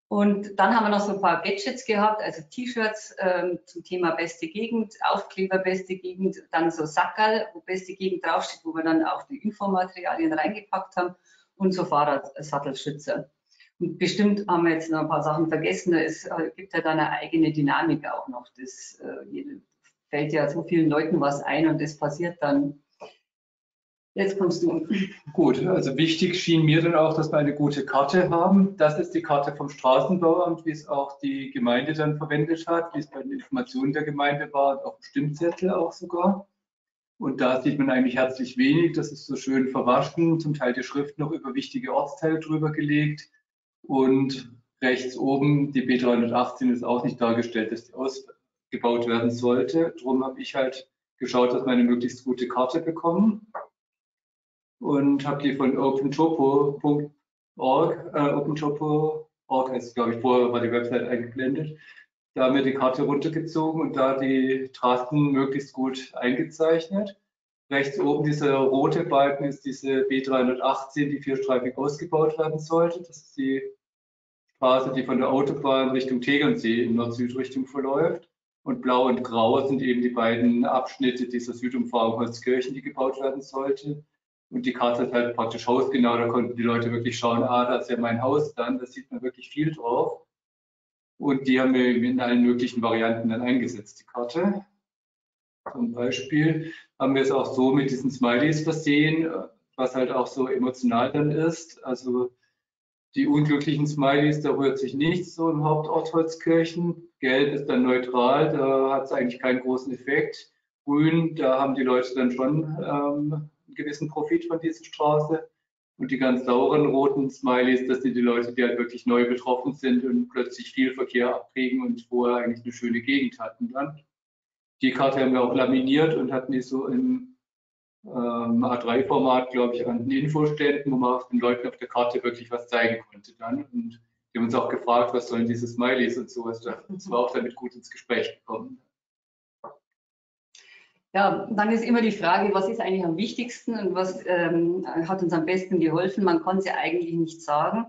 Und dann haben wir noch so ein paar Gadgets gehabt, also T-Shirts ähm, zum Thema beste Gegend, Aufkleber beste Gegend, dann so Sackerl, wo beste Gegend draufsteht, wo wir dann auch die Infomaterialien reingepackt haben und so Fahrradsattelschützer. Und bestimmt haben wir jetzt noch ein paar Sachen vergessen, es gibt ja dann eine eigene Dynamik auch noch, das äh, fällt ja so vielen Leuten was ein und das passiert dann. Jetzt kommst du. Gut, also wichtig schien mir dann auch, dass wir eine gute Karte haben. Das ist die Karte vom Straßenbauamt, wie es auch die Gemeinde dann verwendet hat, wie es bei den Informationen der Gemeinde war und auf dem Stimmzettel auch sogar. Und da sieht man eigentlich herzlich wenig. Das ist so schön verwaschen, zum Teil die Schrift noch über wichtige Ortsteile drüber gelegt. Und rechts oben, die B dreihundertachtzehn ist auch nicht dargestellt, dass die ausgebaut werden sollte. Darum habe ich halt geschaut, dass wir eine möglichst gute Karte bekommen. Und habe die von OpenTopo Punkt org, äh, OpenTopo Punkt org ist, glaube ich, vorher war die Website eingeblendet, da haben wir die Karte runtergezogen und da die Trassen möglichst gut eingezeichnet. Rechts oben dieser rote Balken ist diese B dreihundertachtzehn, die vierstreifig ausgebaut werden sollte. Das ist die Straße, die von der Autobahn Richtung Tegernsee in Nord-Süd-Richtung verläuft. Und blau und grau sind eben die beiden Abschnitte dieser Südumfahrung Holzkirchen, die gebaut werden sollte. Und die Karte ist halt praktisch hausgenau, da konnten die Leute wirklich schauen, ah, da ist ja mein Haus dann, da sieht man wirklich viel drauf. Und die haben wir in allen möglichen Varianten dann eingesetzt, die Karte. Zum Beispiel haben wir es auch so mit diesen Smileys versehen, was halt auch so emotional dann ist. Also die unglücklichen Smileys, da rührt sich nichts so im Hauptort Holzkirchen. Gelb ist dann neutral, da hat es eigentlich keinen großen Effekt. Grün, da haben die Leute dann schon ähm, einen gewissen Profit von dieser Straße, und die ganz sauren roten Smileys, das sind die Leute, die halt wirklich neu betroffen sind und plötzlich viel Verkehr abkriegen und vorher eigentlich eine schöne Gegend hatten dann. Die Karte haben wir auch laminiert und hatten die so im ähm, A drei Format, glaube ich, an den Infoständen, wo man auch den Leuten auf der Karte wirklich was zeigen konnte dann. Und die haben uns auch gefragt, was sollen diese Smileys und sowas. Das war auch damit gut ins Gespräch gekommen. Ja, dann ist immer die Frage, was ist eigentlich am wichtigsten und was ähm, hat uns am besten geholfen? Man kann es ja eigentlich nicht sagen.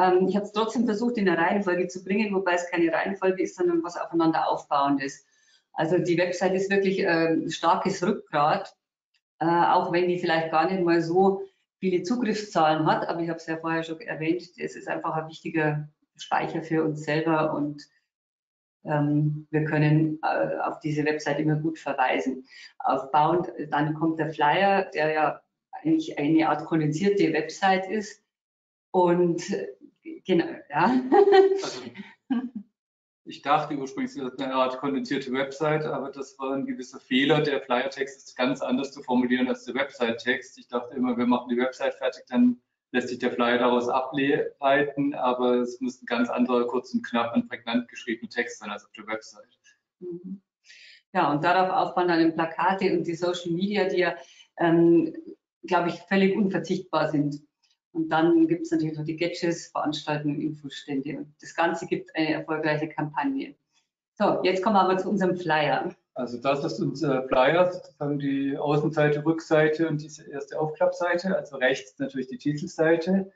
Ähm, ich habe es trotzdem versucht, in eine Reihenfolge zu bringen, wobei es keine Reihenfolge ist, sondern was aufeinander aufbauendes. Also die Website ist wirklich ein äh, starkes Rückgrat, äh, auch wenn die vielleicht gar nicht mal so viele Zugriffszahlen hat, aber ich habe es ja vorher schon erwähnt, es ist einfach ein wichtiger Speicher für uns selber und wir können auf diese Website immer gut verweisen. Aufbauend, dann kommt der Flyer, der ja eigentlich eine Art kondensierte Website ist. Und genau, ja. Also, ich dachte ursprünglich, das ist eine Art kondensierte Website, aber das war ein gewisser Fehler. Der Flyer-Text ist ganz anders zu formulieren als der Website-Text. Ich dachte immer, wir machen die Website fertig, dann lässt sich der Flyer daraus ableiten, aber es muss ein ganz anderer, kurz und knapp und prägnant geschriebener Text sein als auf der Website. Ja, und darauf aufbauen dann die Plakate und die Social Media, die ja, ähm, glaube ich, völlig unverzichtbar sind. Und dann gibt es natürlich noch die Gadgets, Veranstaltungen, Infostände. Und das Ganze gibt eine erfolgreiche Kampagne. So, jetzt kommen wir aber zu unserem Flyer. Also das ist unser Flyer, sozusagen die Außenseite, Rückseite und diese erste Aufklappseite, also rechts natürlich die Titelseite.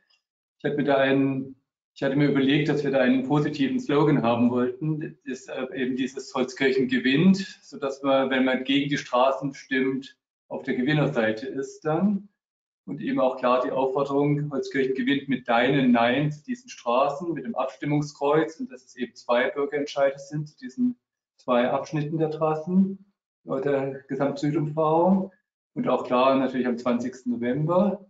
Ich hatte mir, da einen, ich hatte mir überlegt, dass wir da einen positiven Slogan haben wollten, das ist eben dieses Holzkirchen gewinnt, sodass man, wenn man gegen die Straßen stimmt, auf der Gewinnerseite ist dann. Und eben auch klar die Aufforderung, Holzkirchen gewinnt mit deinen Nein zu diesen Straßen, mit dem Abstimmungskreuz, und dass es eben zwei Bürgerentscheide sind zu diesen zwei Abschnitten der Trassen, der Gesamtsüdumfahrung, und auch klar natürlich am zwanzigsten November.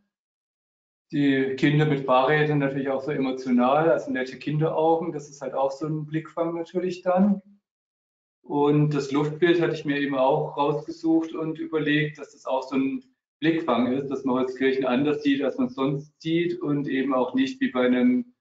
Die Kinder mit Fahrrädern natürlich auch so emotional, also nette Kinderaugen, das ist halt auch so ein Blickfang natürlich dann. Und das Luftbild hatte ich mir eben auch rausgesucht und überlegt, dass das auch so ein Blickfang ist, dass man Holzkirchen anders sieht, als man es sonst sieht und eben auch nicht wie bei einem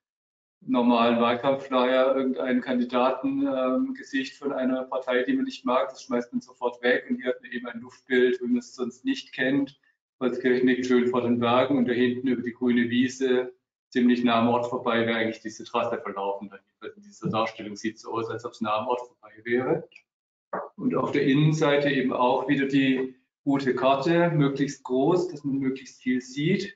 normalen Wahlkampfflyer irgendeinen Kandidatengesicht ähm, von einer Partei, die man nicht mag, das schmeißt man sofort weg. Und hier hat man eben ein Luftbild, wie man es sonst nicht kennt. Holzkirchen liegt schön vor den Bergen und da hinten über die grüne Wiese, ziemlich nah am Ort vorbei, wäre eigentlich diese Trasse verlaufen. In dieser Darstellung sieht es so aus, als ob es nah am Ort vorbei wäre. Und auf der Innenseite eben auch wieder die gute Karte, möglichst groß, dass man möglichst viel sieht.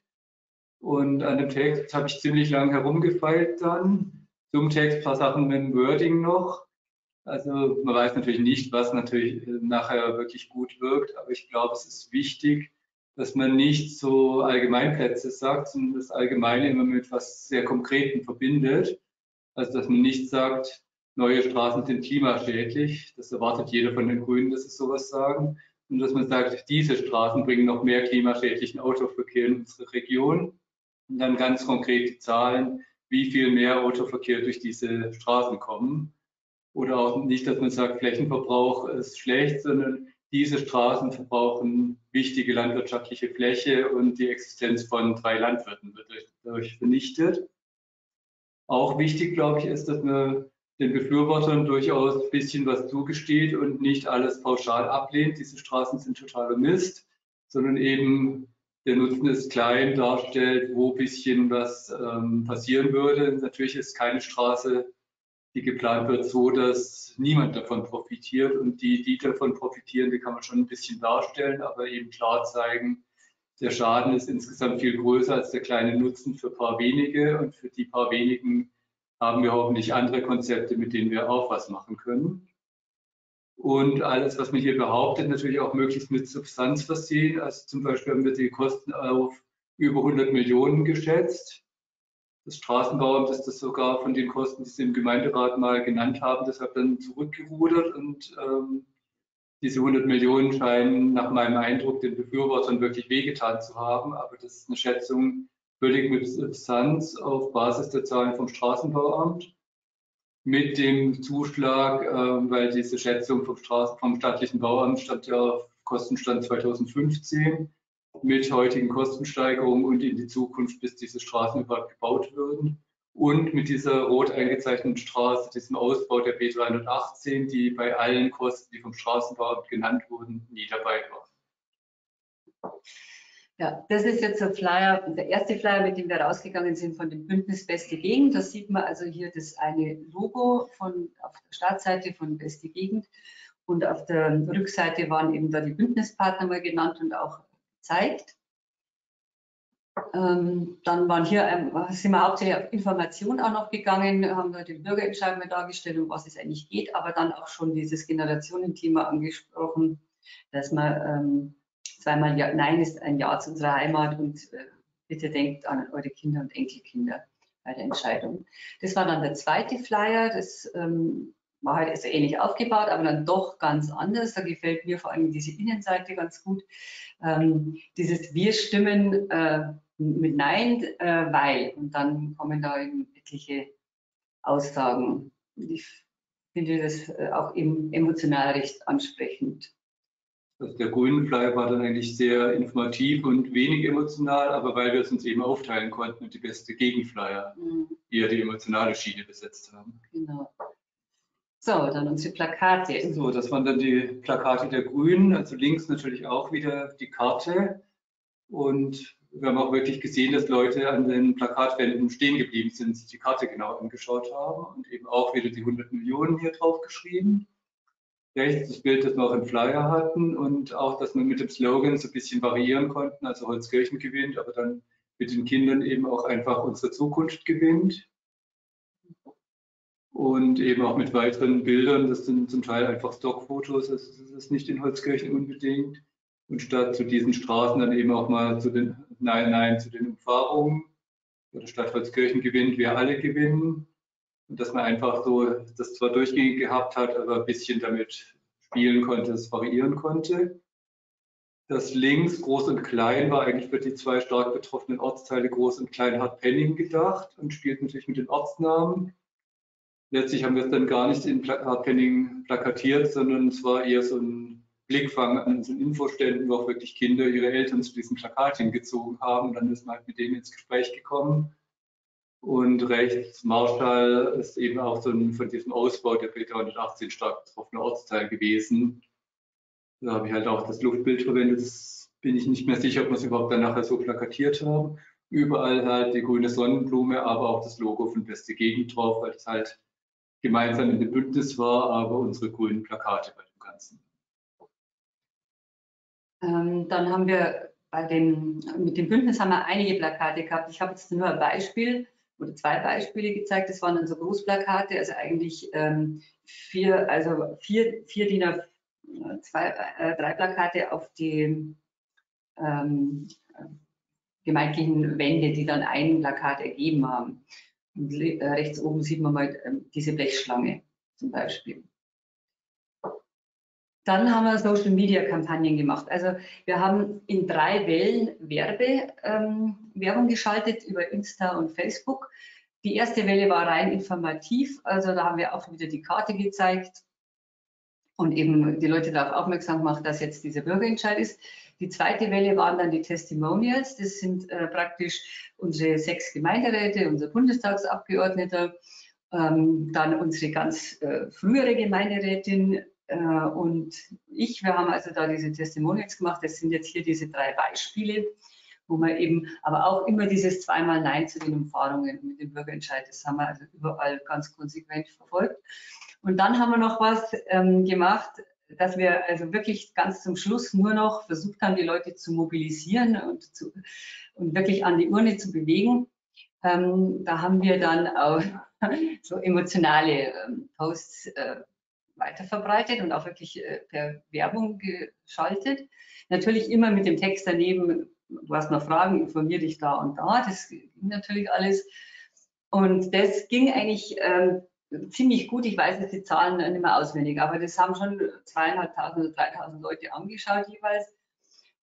Und an dem Text habe ich ziemlich lang herumgefeilt dann. Zum Text ein paar Sachen mit dem Wording noch. Also man weiß natürlich nicht, was natürlich nachher wirklich gut wirkt, aber ich glaube, es ist wichtig, dass man nicht so Allgemeinplätze sagt, sondern das Allgemeine immer mit etwas sehr Konkreten verbindet. Also dass man nicht sagt, neue Straßen sind klimaschädlich. Das erwartet jeder von den Grünen, dass sie sowas sagen. Und dass man sagt, diese Straßen bringen noch mehr klimaschädlichen Autoverkehr in unsere Region. Und dann ganz konkret die Zahlen, wie viel mehr Autoverkehr durch diese Straßen kommen. Oder auch nicht, dass man sagt, Flächenverbrauch ist schlecht, sondern diese Straßen verbrauchen wichtige landwirtschaftliche Fläche und die Existenz von drei Landwirten wird dadurch vernichtet. Auch wichtig, glaube ich, ist, dass man den Befürwortern durchaus ein bisschen was zugesteht und nicht alles pauschal ablehnt. Diese Straßen sind totaler Mist, sondern eben der Nutzen ist klein darstellt, wo ein bisschen was ähm, passieren würde. Natürlich ist keine Straße, die geplant wird, so dass niemand davon profitiert. Und die, die davon profitieren, die kann man schon ein bisschen darstellen, aber eben klar zeigen, der Schaden ist insgesamt viel größer als der kleine Nutzen für ein paar wenige. Und für die paar wenigen haben wir hoffentlich andere Konzepte, mit denen wir auch was machen können. Und alles, was man hier behauptet, natürlich auch möglichst mit Substanz versehen. Also zum Beispiel haben wir die Kosten auf über hundert Millionen geschätzt. Das Straßenbauamt ist das sogar von den Kosten, die sie im Gemeinderat mal genannt haben, deshalb dann zurückgerudert. Und ähm, diese hundert Millionen scheinen nach meinem Eindruck den Befürwortern wirklich wehgetan zu haben. Aber das ist eine Schätzung völlig mit Substanz auf Basis der Zahlen vom Straßenbauamt. Mit dem Zuschlag, äh, weil diese Schätzung vom, Straßen, vom staatlichen Bauamt stand ja auf Kostenstand zweitausendfünfzehn. Mit heutigen Kostensteigerungen und in die Zukunft, bis diese Straßen überhaupt gebaut würden. Und mit dieser rot eingezeichneten Straße, diesem Ausbau der B dreihundertachtzehn, die bei allen Kosten, die vom Straßenbauamt genannt wurden, nie dabei war. Ja, das ist jetzt der Flyer, der erste Flyer, mit dem wir rausgegangen sind von dem Bündnis Beste Gegend. Da sieht man also hier das eine Logo von, auf der Startseite von Beste Gegend. Und auf der Rückseite waren eben da die Bündnispartner mal genannt und auch zeigt. Ähm, dann waren hier, ähm, sind wir hauptsächlich auf Information auch noch gegangen, haben da den Bürgerentscheid mal dargestellt, um was es eigentlich geht, aber dann auch schon dieses Generationenthema angesprochen, dass man ähm, zweimal ja, Nein ist ein Ja zu unserer Heimat und äh, bitte denkt an eure Kinder und Enkelkinder bei der Entscheidung. Das war dann der zweite Flyer, das ähm, war halt also ähnlich aufgebaut, aber dann doch ganz anders. Da gefällt mir vor allem diese Innenseite ganz gut. Ähm, dieses Wir stimmen äh, mit Nein, äh, weil. Und dann kommen da eben etliche Aussagen. Ich finde das auch eben emotional recht ansprechend. Also der grüne Flyer war dann eigentlich sehr informativ und wenig emotional, aber weil wir es uns eben aufteilen konnten und die beste Gegenflyer mhm. eher die emotionale Schiene besetzt haben. Genau. So, dann unsere Plakate. So, das waren dann die Plakate der Grünen, also links natürlich auch wieder die Karte. Und wir haben auch wirklich gesehen, dass Leute an den Plakatwänden stehen geblieben sind, sich die Karte genau angeschaut haben und eben auch wieder die hundert Millionen hier drauf geschrieben. Rechts das Bild, das wir auch im Flyer hatten und auch, dass wir mit dem Slogan so ein bisschen variieren konnten, also Holzkirchen gewinnt, aber dann mit den Kindern eben auch einfach unsere Zukunft gewinnt. Und eben auch mit weiteren Bildern, das sind zum Teil einfach Stockfotos, das ist nicht in Holzkirchen unbedingt. Und statt zu diesen Straßen dann eben auch mal zu den, nein, nein, zu den Umfahrungen. Oder statt Holzkirchen gewinnt, wir alle gewinnen. Und dass man einfach so das zwar durchgehend gehabt hat, aber ein bisschen damit spielen konnte, es variieren konnte. Das links, Groß und Klein, war eigentlich für die zwei stark betroffenen Ortsteile Groß und Klein Hartpenning gedacht und spielt natürlich mit den Ortsnamen. letztlich haben wir es dann gar nicht in Hardcanning plakatiert, sondern es war eher so ein Blickfang an so Infoständen, wo auch wirklich Kinder ihre Eltern zu diesen Plakaten gezogen haben. Und dann ist man halt mit denen ins Gespräch gekommen. Und rechts Marstall ist eben auch so ein, von diesem Ausbau der B dreihundertachtzehn stark betroffene Ortsteil gewesen. Da habe ich halt auch das Luftbild verwendet. Das bin ich nicht mehr sicher, ob wir es überhaupt dann nachher so plakatiert haben. Überall halt die grüne Sonnenblume, aber auch das Logo von Beste Gegend drauf, weil das halt gemeinsam in dem Bündnis war, aber unsere grünen Plakate bei dem Ganzen. Ähm, dann haben wir bei dem, mit dem Bündnis haben wir einige Plakate gehabt. Ich habe jetzt nur ein Beispiel oder zwei Beispiele gezeigt. Das waren dann so Großplakate, also eigentlich ähm, vier, also vier, vier DIN A vier, zwei, äh, drei Plakate auf die ähm, gemeindlichen Wände, die dann ein Plakat ergeben haben. Und äh, rechts oben sieht man mal äh, diese Blechschlange zum Beispiel. Dann haben wir Social-Media-Kampagnen gemacht. Also wir haben in drei Wellen Werbe, ähm, Werbung geschaltet über Insta und Facebook. Die erste Welle war rein informativ, also da haben wir auch wieder die Karte gezeigt und eben die Leute darauf aufmerksam gemacht, dass jetzt dieser Bürgerentscheid ist. Die zweite Welle waren dann die Testimonials. Das sind äh, praktisch unsere sechs Gemeinderäte, unser Bundestagsabgeordneter, ähm, dann unsere ganz äh, frühere Gemeinderätin, und ich, wir haben also da diese Testimonials gemacht. Das sind jetzt hier diese drei Beispiele, wo man eben, aber auch immer dieses zweimal Nein zu den Umfahrungen mit dem Bürgerentscheid, das haben wir also überall ganz konsequent verfolgt. Und dann haben wir noch was ähm, gemacht, dass wir also wirklich ganz zum Schluss nur noch versucht haben, die Leute zu mobilisieren und, zu, und wirklich an die Urne zu bewegen. Ähm, da haben wir dann auch so emotionale ähm, Posts äh, weiterverbreitet und auch wirklich äh, per Werbung geschaltet. Natürlich immer mit dem Text daneben, du hast noch Fragen, informier dich da und da, das ging natürlich alles. Und das ging eigentlich ähm, ziemlich gut, ich weiß jetzt die Zahlen nicht mehr auswendig, aber das haben schon zweieinhalbtausend oder dreitausend Leute angeschaut jeweils.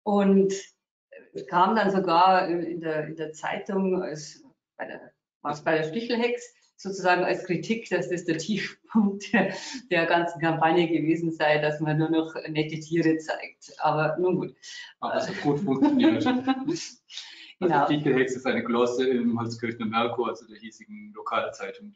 Und kam dann sogar in der, in der Zeitung, als bei der, was bei der Stichelhex, sozusagen als Kritik, dass das der Tiefpunkt der, der ganzen Kampagne gewesen sei, dass man nur noch nette Tiere zeigt. Aber nun gut. Aber es hat gut funktioniert. Genau. Die Stichelhex ist eine Glosse im Holzkirchener Merkur, also der hiesigen Lokalzeitung.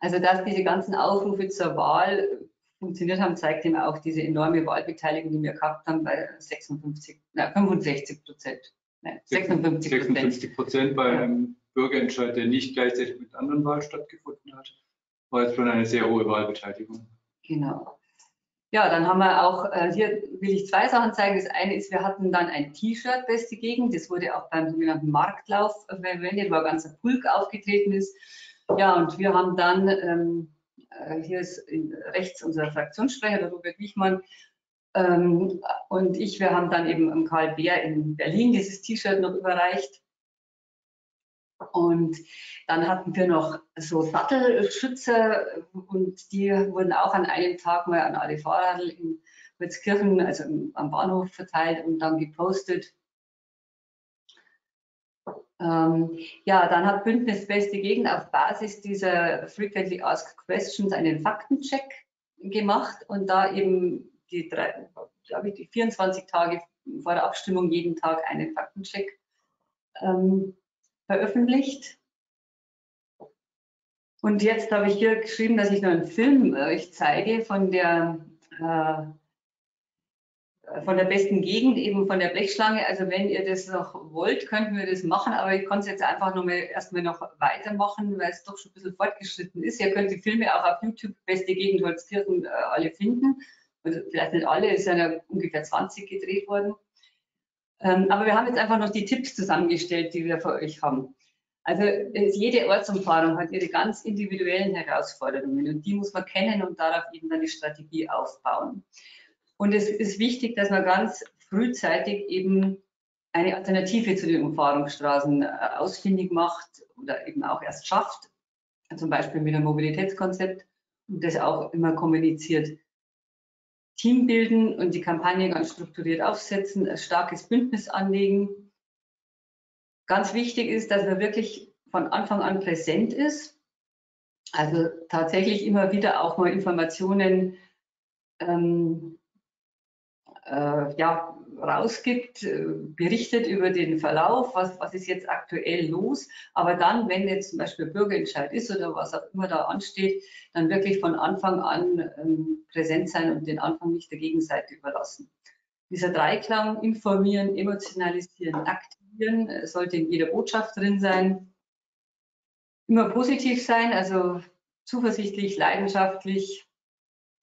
Also dass diese ganzen Aufrufe zur Wahl funktioniert haben, zeigt eben auch diese enorme Wahlbeteiligung, die wir gehabt haben bei sechsundfünfzig, nein, fünfundsechzig Prozent. Nein, sechsundfünfzig Prozent bei einem Bürgerentscheid, der nicht gleichzeitig mit anderen Wahlen stattgefunden hat, war jetzt schon eine sehr hohe Wahlbeteiligung. Genau. Ja, dann haben wir auch, hier will ich zwei Sachen zeigen. Das eine ist, wir hatten dann ein T-Shirt Beste Gegend, das wurde auch beim sogenannten Marktlauf verwendet, wo ein ganzer Pulk aufgetreten ist. Ja, und wir haben dann, ähm, hier ist rechts unser Fraktionssprecher, der Robert Wichmann, ähm, und ich, wir haben dann eben Karl Bär in Berlin dieses T-Shirt noch überreicht. Und dann hatten wir noch so Sattelschützer und die wurden auch an einem Tag mal an alle Fahrradl in Holzkirchen, also am Bahnhof verteilt und dann gepostet. Ähm, ja, dann hat Bündnis Beste Gegend auf Basis dieser Frequently Asked Questions einen Faktencheck gemacht und da eben die, drei, glaube ich, die vierundzwanzig Tage vor der Abstimmung jeden Tag einen Faktencheck ähm, veröffentlicht. Und jetzt habe ich hier geschrieben, dass ich noch einen Film euch zeige von der, äh, von der besten Gegend, eben von der Blechschlange. Also wenn ihr das noch wollt, könnten wir das machen, aber ich konnte es jetzt einfach noch mal, erstmal noch weitermachen, weil es doch schon ein bisschen fortgeschritten ist. Ihr könnt die Filme auch auf YouTube Beste Gegend Holzkirchen äh, alle finden. Also vielleicht nicht alle, es sind ja ungefähr zwanzig gedreht worden. Aber wir haben jetzt einfach noch die Tipps zusammengestellt, die wir für euch haben. Also jede Ortsumfahrung hat ihre ganz individuellen Herausforderungen und die muss man kennen und darauf eben dann die Strategie aufbauen. Und es ist wichtig, dass man ganz frühzeitig eben eine Alternative zu den Umfahrungsstraßen ausfindig macht oder eben auch erst schafft, zum Beispiel mit einem Mobilitätskonzept und das auch immer kommuniziert. Team bilden und die Kampagne ganz strukturiert aufsetzen, ein starkes Bündnis anlegen. Ganz wichtig ist, dass man wirklich von Anfang an präsent ist Also tatsächlich immer wieder auch mal Informationen ähm, äh, ja, rausgibt, äh, berichtet über den Verlauf, was, was ist jetzt aktuell los. Aber dann, wenn jetzt zum Beispiel Bürgerentscheid ist oder was auch immer da ansteht, dann wirklich von Anfang an ähm, präsent sein und den Anfang nicht der Gegenseite überlassen. Dieser Dreiklang, informieren, emotionalisieren, aktivieren, äh, sollte in jeder Botschaft drin sein. Immer positiv sein, also zuversichtlich, leidenschaftlich,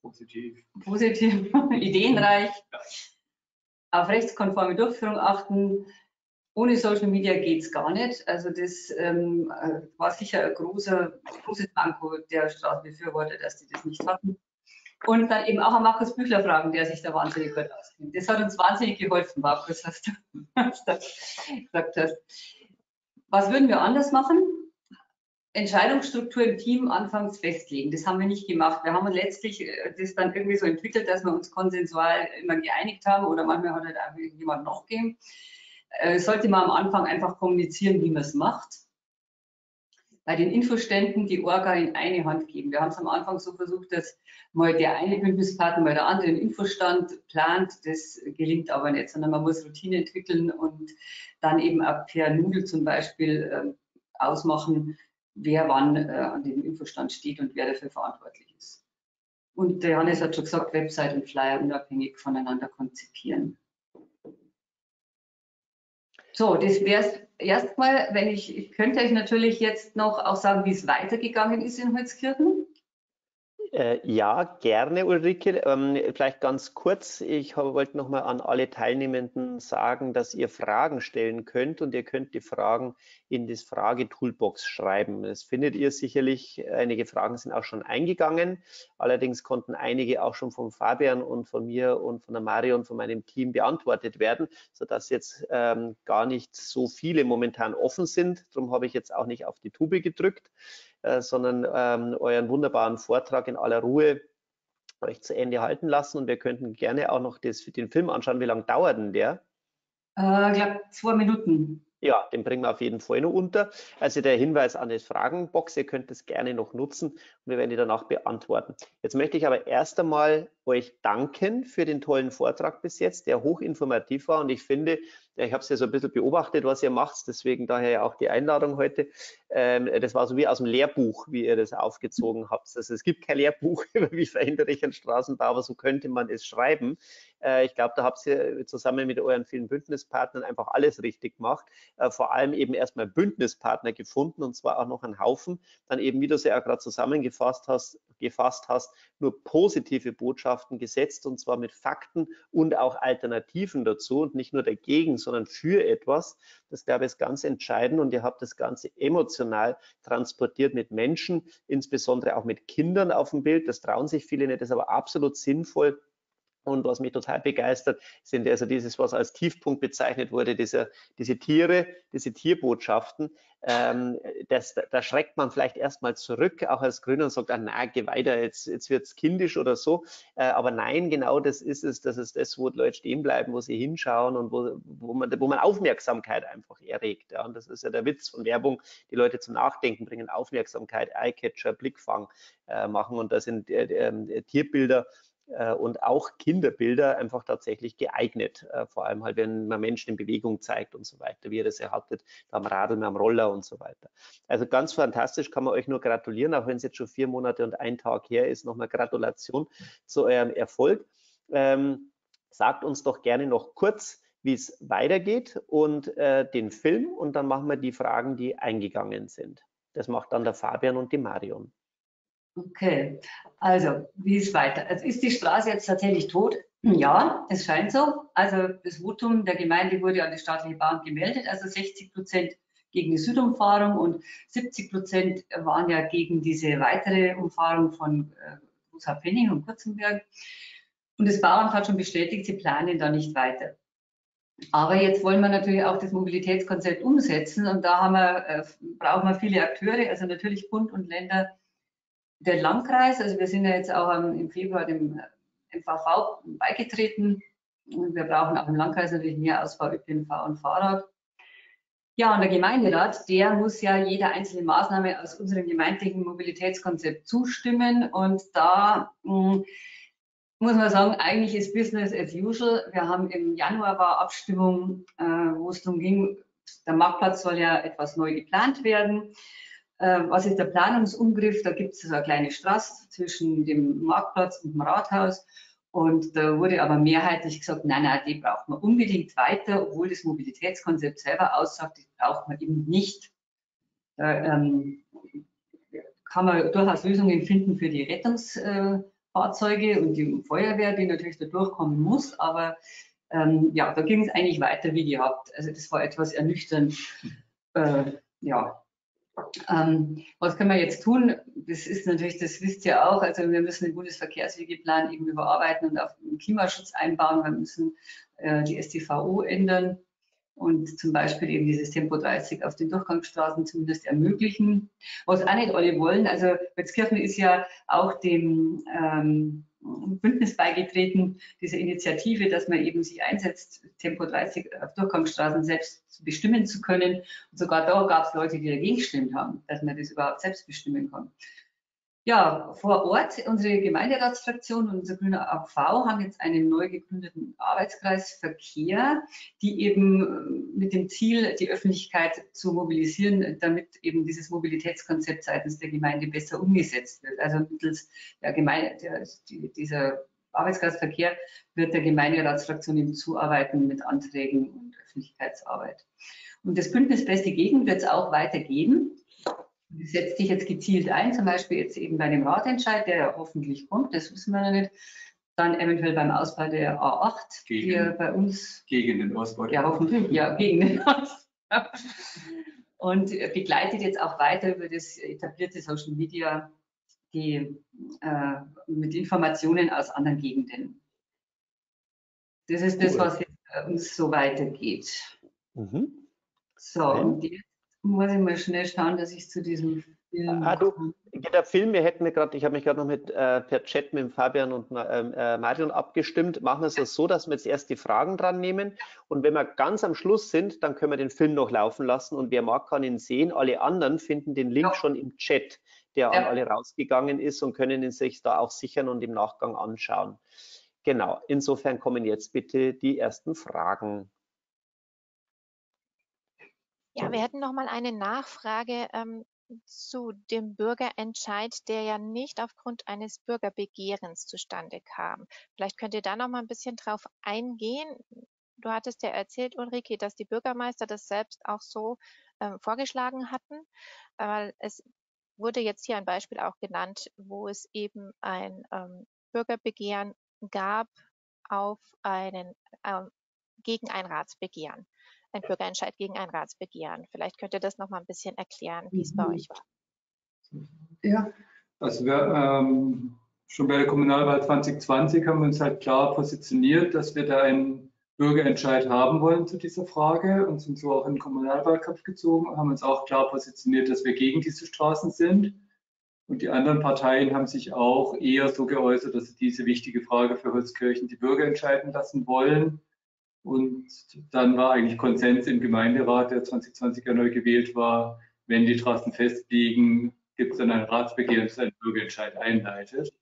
positiv, positiv ideenreich, ja. Auf rechtskonforme Durchführung achten. Ohne Social Media geht es gar nicht. Also das ähm, war sicher ein großer, großes Manko der Straßenbefürworter, dass die das nicht hatten. Und dann eben auch an Markus Büchler fragen, der sich da wahnsinnig gut auskennt. Das hat uns wahnsinnig geholfen, Markus, was du, was du gesagt hast. Was würden wir anders machen? Entscheidungsstruktur im Team anfangs festlegen. Das haben wir nicht gemacht. Wir haben letztlich das dann irgendwie so entwickelt, dass wir uns konsensual immer geeinigt haben oder manchmal hat halt einfach jemand noch gegeben. Äh, sollte man am Anfang einfach kommunizieren, wie man es macht. Bei den Infoständen die Orga in eine Hand geben. Wir haben es am Anfang so versucht, dass mal der eine Bündnispartner mal der andere den Infostand plant. Das gelingt aber nicht, sondern man muss Routine entwickeln und dann eben auch per Nudel zum Beispiel äh, ausmachen, wer wann äh, an dem Infostand steht und wer dafür verantwortlich ist. Und der Johannes hat schon gesagt, Website und Flyer unabhängig voneinander konzipieren. So, das wäre es erstmal, wenn ich, ich könnte euch natürlich jetzt noch auch sagen, wie es weitergegangen ist in Holzkirchen. Äh, ja, gerne, Ulrike. Ähm, vielleicht ganz kurz. Ich wollte nochmal an alle Teilnehmenden sagen, dass ihr Fragen stellen könnt und ihr könnt die Fragen in das Frage-Toolbox schreiben. Das findet ihr sicherlich. Einige Fragen sind auch schon eingegangen. Allerdings konnten einige auch schon von Fabian und von mir und von der Marion und von meinem Team beantwortet werden, sodass jetzt ähm, gar nicht so viele momentan offen sind. Darum habe ich jetzt auch nicht auf die Tube gedrückt, äh, sondern ähm, euren wunderbaren Vortrag in aller Ruhe euch zu Ende halten lassen. Und wir könnten gerne auch noch das, den Film anschauen. Wie lange dauert denn der? Äh, ich glaube, zwei Minuten. Ja, den bringen wir auf jeden Fall noch unter. Also der Hinweis an die Fragenbox, ihr könnt das gerne noch nutzen und wir werden die danach beantworten. Jetzt möchte ich aber erst einmal euch danken für den tollen Vortrag bis jetzt, der hochinformativ war und ich finde, ich habe es ja so ein bisschen beobachtet, was ihr macht, deswegen daher ja auch die Einladung heute. Das war so wie aus dem Lehrbuch, wie ihr das aufgezogen habt. Also es gibt kein Lehrbuch über wie verändere ich einen Straßenbau, aber so könnte man es schreiben. Ich glaube, da habt ihr zusammen mit euren vielen Bündnispartnern einfach alles richtig gemacht. Vor allem eben erstmal Bündnispartner gefunden und zwar auch noch einen Haufen. Dann eben, wie du es ja auch gerade zusammengefasst hast, gefasst hast, nur positive Botschaften gesetzt und zwar mit Fakten und auch Alternativen dazu und nicht nur dagegen, sondern für etwas. Das glaube ich ist ganz entscheidend und ihr habt das Ganze emotional transportiert mit Menschen, insbesondere auch mit Kindern auf dem Bild. Das trauen sich viele nicht, das ist aber absolut sinnvoll. Und was mich total begeistert, sind also dieses, was als Tiefpunkt bezeichnet wurde, diese, diese Tiere, diese Tierbotschaften. Ähm, das, da schreckt man vielleicht erstmal zurück, auch als Grüner, und sagt, ah, na, geh weiter, jetzt, jetzt wird es kindisch oder so. Äh, aber nein, genau das ist es, das ist das, wo die Leute stehen bleiben, wo sie hinschauen und wo, wo, man, wo man Aufmerksamkeit einfach erregt. Ja. Und das ist ja der Witz von Werbung, die Leute zum Nachdenken bringen, Aufmerksamkeit, Eyecatcher, Blickfang äh, machen. Und da sind äh, äh, Tierbilder und auch Kinderbilder einfach tatsächlich geeignet, vor allem halt, wenn man Menschen in Bewegung zeigt und so weiter, wie ihr das erhaltet, am Radl, am Roller und so weiter. Also ganz fantastisch, kann man euch nur gratulieren, auch wenn es jetzt schon vier Monate und ein Tag her ist, nochmal Gratulation zu eurem Erfolg. Ähm, sagt uns doch gerne noch kurz, wie es weitergeht und äh, den Film und dann machen wir die Fragen, die eingegangen sind. Das macht dann der Fabian und die Marion. Okay, also wie ist es weiter? Also ist die Straße jetzt tatsächlich tot? Ja, es scheint so. Also das Votum der Gemeinde wurde an die staatliche Bahn gemeldet, also sechzig Prozent gegen die Südumfahrung und siebzig Prozent waren ja gegen diese weitere Umfahrung von äh, Großhauptpenning und Kurzenberg. Und das Bauamt hat schon bestätigt, sie planen da nicht weiter. Aber jetzt wollen wir natürlich auch das Mobilitätskonzept umsetzen und da haben wir, äh, brauchen wir viele Akteure, also natürlich Bund und Länder. Der Landkreis, also wir sind ja jetzt auch im Februar dem M V V beigetreten und wir brauchen auch im Landkreis natürlich mehr Ausbau, Ö P N V und Fahrrad. Ja, und der Gemeinderat, der muss ja jeder einzelnen Maßnahme aus unserem gemeindlichen Mobilitätskonzept zustimmen. Und da mh, muss man sagen, eigentlich ist Business as usual. Wir haben im Januar war Abstimmung, äh, wo es darum ging, der Marktplatz soll ja etwas neu geplant werden. Äh, was ist der Planungsumgriff? Da gibt es so eine kleine Straße zwischen dem Marktplatz und dem Rathaus. Und da wurde aber mehrheitlich gesagt, nein, nein, die braucht man unbedingt weiter, obwohl das Mobilitätskonzept selber aussagt, die braucht man eben nicht. Da ähm, kann man durchaus Lösungen finden für die Rettungsfahrzeuge und die Feuerwehr, die natürlich da durchkommen muss. Aber ähm, ja, da ging es eigentlich weiter wie gehabt. Also das war etwas ernüchternd. Äh, ja. Ähm, was können wir jetzt tun? Das ist natürlich, das wisst ihr auch, also wir müssen den Bundesverkehrswegeplan eben überarbeiten und auf den Klimaschutz einbauen. Wir müssen äh, die S T V O ändern und zum Beispiel eben dieses Tempo dreißig auf den Durchgangsstraßen zumindest ermöglichen. Was auch nicht alle wollen, also Holzkirchen ist ja auch dem ähm, Bündnis beigetreten, dieser Initiative, dass man eben sich einsetzt, Tempo dreißig auf Durchgangsstraßen selbst bestimmen zu können. Und sogar da gab es Leute, die dagegen gestimmt haben, dass man das überhaupt selbst bestimmen kann. Ja, vor Ort, unsere Gemeinderatsfraktion und unser grüner A V haben jetzt einen neu gegründeten Arbeitskreis Verkehr, die eben mit dem Ziel, die Öffentlichkeit zu mobilisieren, damit eben dieses Mobilitätskonzept seitens der Gemeinde besser umgesetzt wird. Also mittels der Gemeinde, der, dieser Arbeitskreis Verkehr wird der Gemeinderatsfraktion eben zuarbeiten mit Anträgen und Öffentlichkeitsarbeit. Und das Bündnis Beste Gegend wird es auch weitergeben. Das setzt sich jetzt gezielt ein, zum Beispiel jetzt eben bei dem Ratentscheid, der ja hoffentlich kommt, das wissen wir noch nicht. Dann eventuell beim Ausbau der A acht, gegen, hier bei uns. Gegen den Ausbau. Ja, hoffentlich, ja, gegen den Ausbau. Und begleitet jetzt auch weiter über das etablierte Social Media die, äh, mit Informationen aus anderen Gegenden. Das ist das, cool. was jetzt bei uns so weitergeht. Mhm. So, ja. Und die muss ich mal schnell schauen, dass ich zu diesem Film... Ah, du, der Film, wir hätten grad, ich habe mich gerade noch mit, äh, per Chat mit Fabian und äh, Marion abgestimmt. Machen wir es ja so, dass wir jetzt erst die Fragen dran nehmen. Und wenn wir ganz am Schluss sind, dann können wir den Film noch laufen lassen. Und wer mag, kann ihn sehen. Alle anderen finden den Link ja. schon im Chat, der ja. an alle rausgegangen ist und können ihn sich da auch sichern und im Nachgang anschauen. Genau, insofern kommen jetzt bitte die ersten Fragen. Ja, wir hätten noch mal eine Nachfrage ähm, zu dem Bürgerentscheid, der ja nicht aufgrund eines Bürgerbegehrens zustande kam. Vielleicht könnt ihr da noch mal ein bisschen drauf eingehen. Du hattest ja erzählt, Ulrike, dass die Bürgermeister das selbst auch so ähm, vorgeschlagen hatten. Aber es wurde jetzt hier ein Beispiel auch genannt, wo es eben ein ähm, Bürgerbegehren gab auf einen, ähm, gegen ein Ratsbegehren. Ein Bürgerentscheid gegen ein Ratsbegehren. Vielleicht könnt ihr das noch mal ein bisschen erklären, wie es bei euch war. Ja, also wir, ähm, schon bei der Kommunalwahl zwanzig zwanzig haben wir uns halt klar positioniert, dass wir da einen Bürgerentscheid haben wollen zu dieser Frage und sind so auch in den Kommunalwahlkampf gezogen, haben uns auch klar positioniert, dass wir gegen diese Straßen sind. Und die anderen Parteien haben sich auch eher so geäußert, dass sie diese wichtige Frage für Holzkirchen die Bürger entscheiden lassen wollen. Und dann war eigentlich Konsens im Gemeinderat, der zwanzig zwanziger neu gewählt war, wenn die Straßen festliegen, gibt es dann ein Ratsbegehren, das einen Bürgerentscheid einleitet.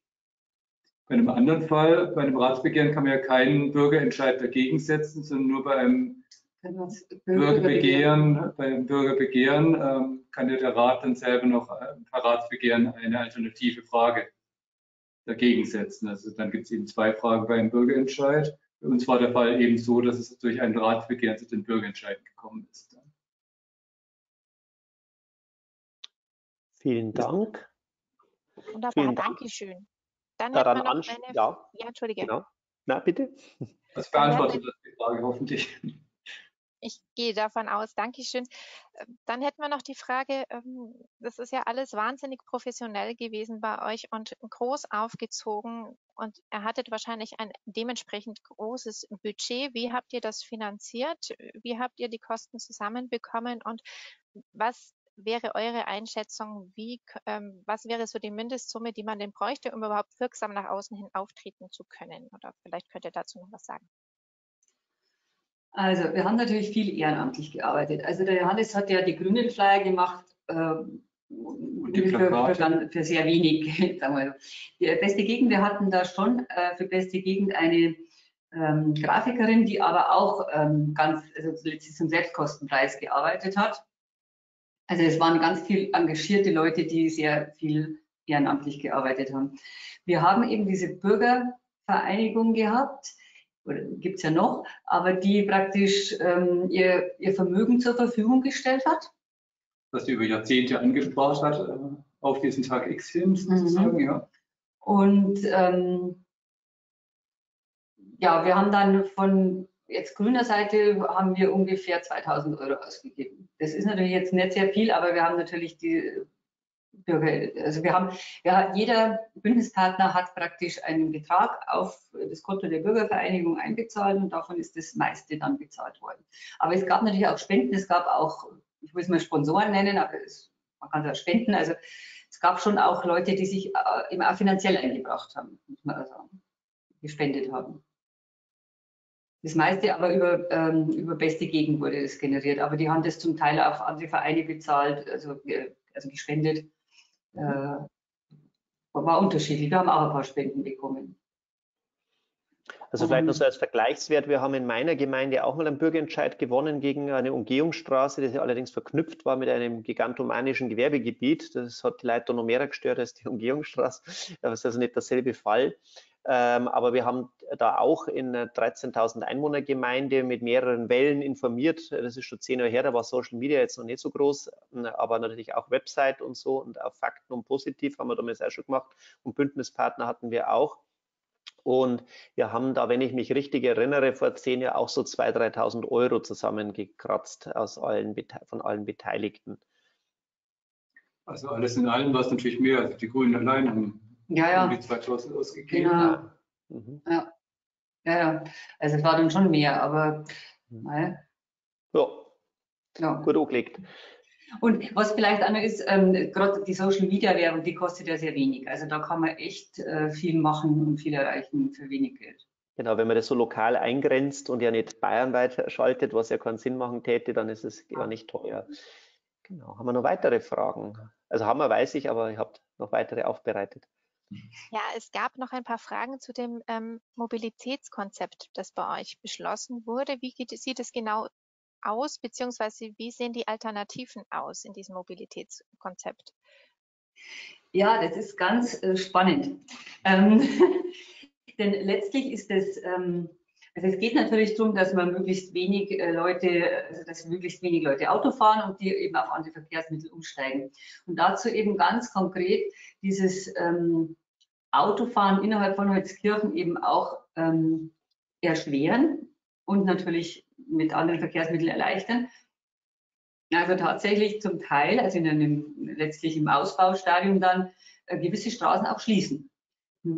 Bei einem anderen Fall, bei einem Ratsbegehren kann man ja keinen Bürgerentscheid dagegen setzen, sondern nur bei einem Bürgerbegehren, bei einem Bürgerbegehren ähm, kann ja der Rat dann selber noch per Ratsbegehren eine alternative Frage dagegen setzen. Also dann gibt es eben zwei Fragen bei einem Bürgerentscheid. Bei uns war der Fall eben so, dass es durch einen Ratsbegehren zu den Bürgerentscheiden gekommen ist. Vielen Dank. Wunderbar, Vielen Dank. Dankeschön. Dann Daran hat man noch eine... Ja, ja Entschuldige. Genau. Na, bitte. Das beantwortet ja, die Frage hoffentlich. Ich gehe davon aus, Dankeschön. Dann hätten wir noch die Frage, das ist ja alles wahnsinnig professionell gewesen bei euch und groß aufgezogen und ihr hattet wahrscheinlich ein dementsprechend großes Budget. Wie habt ihr das finanziert? Wie habt ihr die Kosten zusammenbekommen und was wäre eure Einschätzung? Wie, was wäre so die Mindestsumme, die man denn bräuchte, um überhaupt wirksam nach außen hin auftreten zu können? Oder vielleicht könnt ihr dazu noch was sagen. Also wir haben natürlich viel ehrenamtlich gearbeitet. Also der Johannes hat ja die grünen Flyer gemacht, ähm, und die für, für, für sehr wenig. Sagen wir. Die beste Gegend, wir hatten da schon äh, für beste Gegend eine ähm, Grafikerin, die aber auch ähm, ganz also zum Selbstkostenpreis gearbeitet hat. Also es waren ganz viel engagierte Leute, die sehr viel ehrenamtlich gearbeitet haben. Wir haben eben diese Bürgervereinigung gehabt, oder gibt es ja noch, aber die praktisch ähm, ihr, ihr Vermögen zur Verfügung gestellt hat. Was die über Jahrzehnte angespart hat, äh, auf diesen Tag X hin sozusagen, mhm. ja. Und ähm, ja, wir haben dann von jetzt grüner Seite haben wir ungefähr zweitausend Euro ausgegeben. Das ist natürlich jetzt nicht sehr viel, aber wir haben natürlich die Bürger, also wir haben, ja, jeder Bündnispartner hat praktisch einen Betrag auf das Konto der Bürgervereinigung eingezahlt und davon ist das meiste dann bezahlt worden. Aber es gab natürlich auch Spenden, es gab auch, ich will es mal Sponsoren nennen, aber es, man kann es auch spenden, also es gab schon auch Leute, die sich eben auch finanziell eingebracht haben, muss man auch sagen, gespendet haben. Das meiste aber über, ähm, über beste Gegend wurde das generiert, aber die haben das zum Teil auch andere Vereine bezahlt, also, äh, also gespendet. Äh, war unterschiedlich, wir haben auch ein paar Spenden bekommen. Also vielleicht nur so als Vergleichswert, wir haben in meiner Gemeinde auch mal einen Bürgerentscheid gewonnen gegen eine Umgehungsstraße, die allerdings verknüpft war mit einem gigantomanischen Gewerbegebiet. Das hat die Leute noch mehr gestört als die Umgehungsstraße, das ist also nicht derselbe Fall. Aber wir haben da auch in einer dreizehntausend Einwohner Gemeinde mit mehreren Wellen informiert. Das ist schon zehn Jahre her, da war Social Media jetzt noch nicht so groß, aber natürlich auch Website und so und auch Fakten und Positiv haben wir damals auch schon gemacht und Bündnispartner hatten wir auch. Und wir haben da, wenn ich mich richtig erinnere, vor zehn Jahren auch so zweitausend, dreitausend Euro zusammengekratzt aus allen, von allen Beteiligten. Also alles in allem war es natürlich mehr, also die Grünen allein haben ja, ja. die zweitausend ausgegeben. Genau. Mhm. Ja. Ja, ja, also es war dann schon mehr, aber naja. Ja. ja, gut angelegt. Und was vielleicht auch noch ist, ähm, gerade die Social-Media-Werbung, die kostet ja sehr wenig. Also da kann man echt äh, viel machen und viel erreichen für wenig Geld. Genau, wenn man das so lokal eingrenzt und ja nicht bayernweit schaltet, was ja keinen Sinn machen täte, dann ist es ja nicht teuer. Genau, haben wir noch weitere Fragen? Also haben wir, weiß ich, aber ihr habt noch weitere aufbereitet. Ja, es gab noch ein paar Fragen zu dem ähm, Mobilitätskonzept, das bei euch beschlossen wurde. Wie geht, sieht es genau aus? aus, beziehungsweise wie sehen die Alternativen aus in diesem Mobilitätskonzept? Ja, das ist ganz äh, spannend. Ähm, denn letztlich ist es, ähm, also es geht natürlich darum, dass man möglichst wenig äh, Leute, also dass möglichst wenig Leute Auto fahren und die eben auf andere Verkehrsmittel umsteigen. Und dazu eben ganz konkret dieses ähm, Autofahren innerhalb von Holzkirchen eben auch ähm, erschweren und natürlich mit anderen Verkehrsmitteln erleichtern. Also tatsächlich zum Teil, also in einem, letztlich im Ausbaustadium dann, äh, gewisse Straßen auch schließen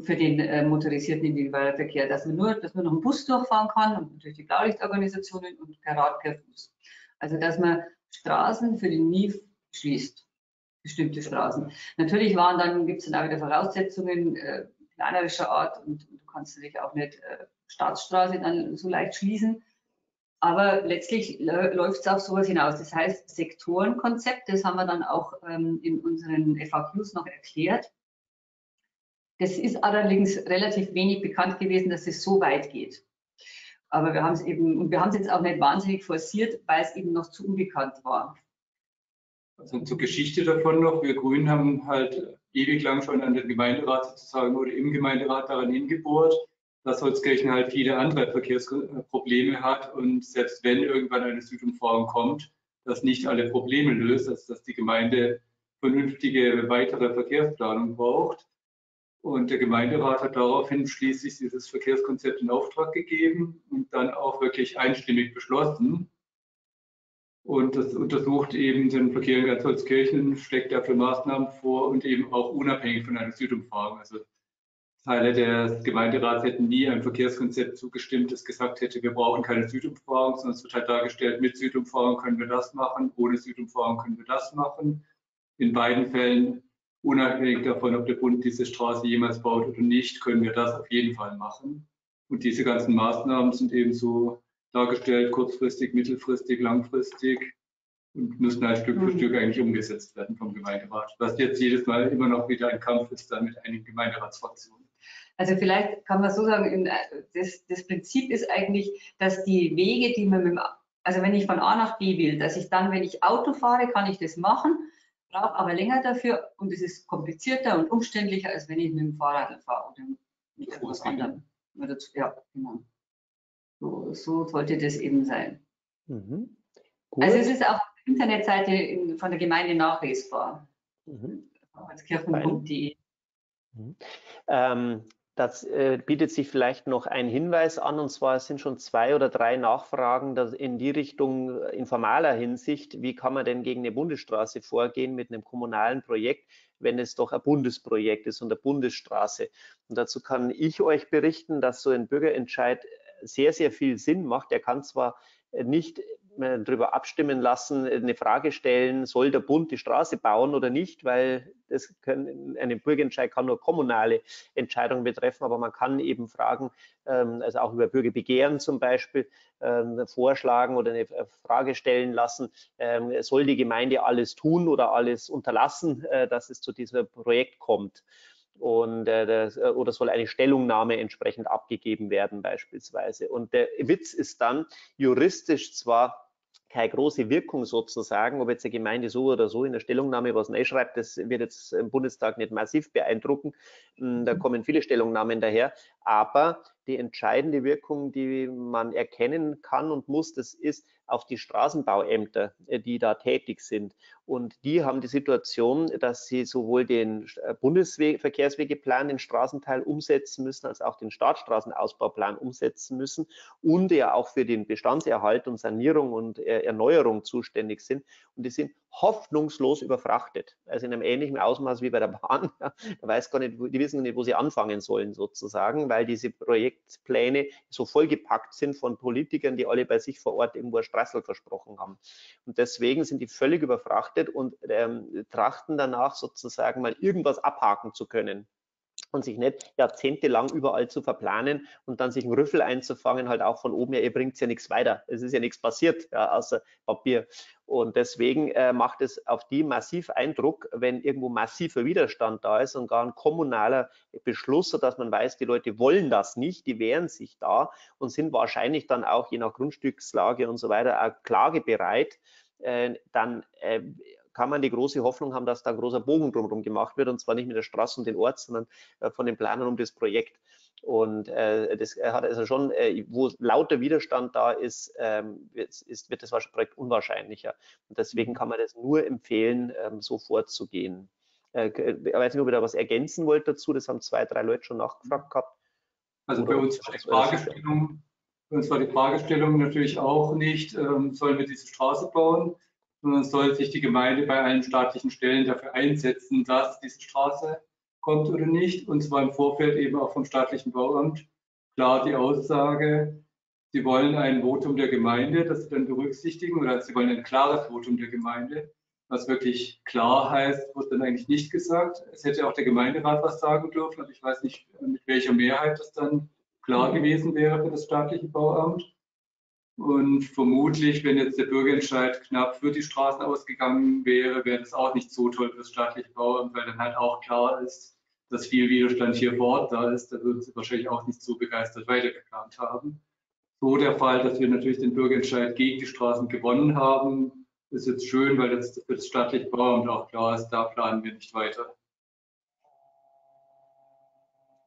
für den äh, motorisierten Individualverkehr, dass man nur, dass man noch einen Bus durchfahren kann und natürlich die Blaulichtorganisationen und per Rad, per Fuß. Also dass man Straßen für den N I V schließt, bestimmte Straßen. Natürlich waren dann, gibt es dann auch wieder Voraussetzungen äh, planerischer Art und, und du kannst natürlich auch nicht äh, Staatsstraße dann so leicht schließen. Aber letztlich läuft es auf sowas hinaus. Das heißt, Sektorenkonzept, das haben wir dann auch ähm, in unseren F A Qs noch erklärt. Das ist allerdings relativ wenig bekannt gewesen, dass es so weit geht. Aber wir haben es eben, und wir haben es jetzt auch nicht wahnsinnig forciert, weil es eben noch zu unbekannt war. Also zur Geschichte davon noch, wir Grünen haben halt ewig lang schon an den Gemeinderat sozusagen oder im Gemeinderat daran hingebohrt, dass Holzkirchen halt viele andere Verkehrsprobleme hat und selbst wenn irgendwann eine Südumfahrung kommt, dass nicht alle Probleme löst, also dass die Gemeinde vernünftige weitere Verkehrsplanung braucht. Und der Gemeinderat hat daraufhin schließlich dieses Verkehrskonzept in Auftrag gegeben und dann auch wirklich einstimmig beschlossen. Und das untersucht eben den Verkehr in ganz Holzkirchen, schlägt dafür Maßnahmen vor und eben auch unabhängig von einer Südumfahrung. Also Teile des Gemeinderats hätten nie einem Verkehrskonzept zugestimmt, das gesagt hätte, wir brauchen keine Südumfahrung, sondern es wird halt dargestellt, mit Südumfahrung können wir das machen, ohne Südumfahrung können wir das machen. In beiden Fällen, unabhängig davon, ob der Bund diese Straße jemals baut oder nicht, können wir das auf jeden Fall machen. Und diese ganzen Maßnahmen sind eben so dargestellt, kurzfristig, mittelfristig, langfristig, und müssen halt Stück für Stück eigentlich umgesetzt werden vom Gemeinderat, was jetzt jedes Mal immer noch wieder ein Kampf ist dann mit einigen Gemeinderatsfraktionen. Also vielleicht kann man so sagen, das, das Prinzip ist eigentlich, dass die Wege, die man mit dem, also wenn ich von A nach B will, dass ich dann, wenn ich Auto fahre, kann ich das machen, brauche aber länger dafür und es ist komplizierter und umständlicher, als wenn ich mit dem Fahrrad fahre oder mit etwas anderem. Ja, genau. So, so sollte das eben sein. Mhm. Cool. Also es ist auch auf der Internetseite in, von der Gemeinde nachlesbar. Mhm. Holzkirchen punkt de. Mhm. Ähm, das äh, bietet sich vielleicht noch ein Hinweis an, und zwar sind schon zwei oder drei Nachfragen in die Richtung in formaler Hinsicht. Wie kann man denn gegen eine Bundesstraße vorgehen mit einem kommunalen Projekt, wenn es doch ein Bundesprojekt ist und eine Bundesstraße? Und dazu kann ich euch berichten, dass so ein Bürgerentscheid sehr, sehr viel Sinn macht. Er kann zwar nicht darüber abstimmen lassen, eine Frage stellen, soll der Bund die Straße bauen oder nicht, weil das können, einen Bürgerentscheid kann nur kommunale Entscheidungen betreffen, aber man kann eben Fragen, also auch über Bürgerbegehren zum Beispiel, vorschlagen oder eine Frage stellen lassen, soll die Gemeinde alles tun oder alles unterlassen, dass es zu diesem Projekt kommt. Und, äh, das, oder soll eine Stellungnahme entsprechend abgegeben werden beispielsweise. Und der Witz ist dann, juristisch zwar keine große Wirkung sozusagen, ob jetzt eine Gemeinde so oder so in der Stellungnahme was reinschreibt, das wird jetzt im Bundestag nicht massiv beeindrucken, da kommen viele Stellungnahmen daher, aber die entscheidende Wirkung, die man erkennen kann und muss, das ist auf die Straßenbauämter, die da tätig sind. Und die haben die Situation, dass sie sowohl den Bundesverkehrswegeplan, den Straßenteil umsetzen müssen, als auch den Staatsstraßenausbauplan umsetzen müssen und ja auch für den Bestandserhalt und Sanierung und Erneuerung zuständig sind. Und die sind hoffnungslos überfrachtet, also in einem ähnlichen Ausmaß wie bei der Bahn. Da weiß gar nicht, die wissen nicht, wo sie anfangen sollen sozusagen, weil diese Projektpläne so vollgepackt sind von Politikern, die alle bei sich vor Ort irgendwo ein Straßel versprochen haben. Und deswegen sind die völlig überfrachtet und ähm, trachten danach sozusagen mal irgendwas abhaken zu können und sich nicht jahrzehntelang überall zu verplanen und dann sich einen Rüffel einzufangen, halt auch von oben her, ihr bringt ja nichts weiter. Es ist ja nichts passiert, ja, außer Papier. Und deswegen äh, macht es auf die massiv Eindruck, wenn irgendwo massiver Widerstand da ist und gar ein kommunaler Beschluss, sodass man weiß, die Leute wollen das nicht, die wehren sich da und sind wahrscheinlich dann auch, je nach Grundstückslage und so weiter, auch klagebereit, äh, dann äh, kann man die große Hoffnung haben, dass da ein großer Bogen drumherum gemacht wird, und zwar nicht mit der Straße und den Ort, sondern von den Planern um das Projekt. Und äh, das hat also schon, äh, wo lauter Widerstand da ist, ähm, ist, ist wird das Projekt unwahrscheinlicher. Und deswegen kann man das nur empfehlen, ähm, so vorzugehen. Äh, ich weiß nicht, ob ihr da was ergänzen wollt dazu, das haben zwei, drei Leute schon nachgefragt gehabt. Also bei uns war die Fragestellung, bei uns war die Fragestellung natürlich auch nicht, ähm, sollen wir diese Straße bauen? Sondern soll sich die Gemeinde bei allen staatlichen Stellen dafür einsetzen, dass diese Straße kommt oder nicht. Und zwar im Vorfeld eben auch vom staatlichen Bauamt. Klar die Aussage, sie wollen ein Votum der Gemeinde, das sie dann berücksichtigen, oder sie wollen ein klares Votum der Gemeinde. Was wirklich klar heißt, wird dann eigentlich nicht gesagt. Es hätte auch der Gemeinderat was sagen dürfen, aber ich weiß nicht, mit welcher Mehrheit das dann klar gewesen wäre für das staatliche Bauamt. Und vermutlich, wenn jetzt der Bürgerentscheid knapp für die Straßen ausgegangen wäre, wäre das auch nicht so toll für das staatliche Bauamt, weil dann halt auch klar ist, dass viel Widerstand hier vor Ort da ist. Da würden sie wahrscheinlich auch nicht so begeistert weitergeplant haben. So der Fall, dass wir natürlich den Bürgerentscheid gegen die Straßen gewonnen haben, ist jetzt schön, weil jetzt für das staatliche Bauamt auch klar ist, da planen wir nicht weiter.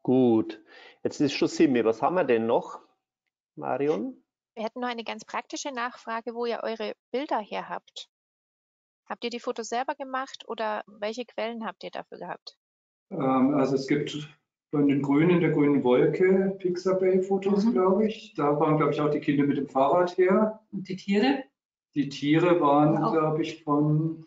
Gut, jetzt ist schon Simi. Was haben wir denn noch, Marion? Wir hätten noch eine ganz praktische Nachfrage, wo ihr eure Bilder her habt. Habt ihr die Fotos selber gemacht oder welche Quellen habt ihr dafür gehabt? Also es gibt von den Grünen, der grünen Wolke, Pixabay-Fotos, mhm. glaube ich. Da waren, glaube ich, auch die Kinder mit dem Fahrrad her. Und die Tiere? Die Tiere waren, genau. glaube ich, von...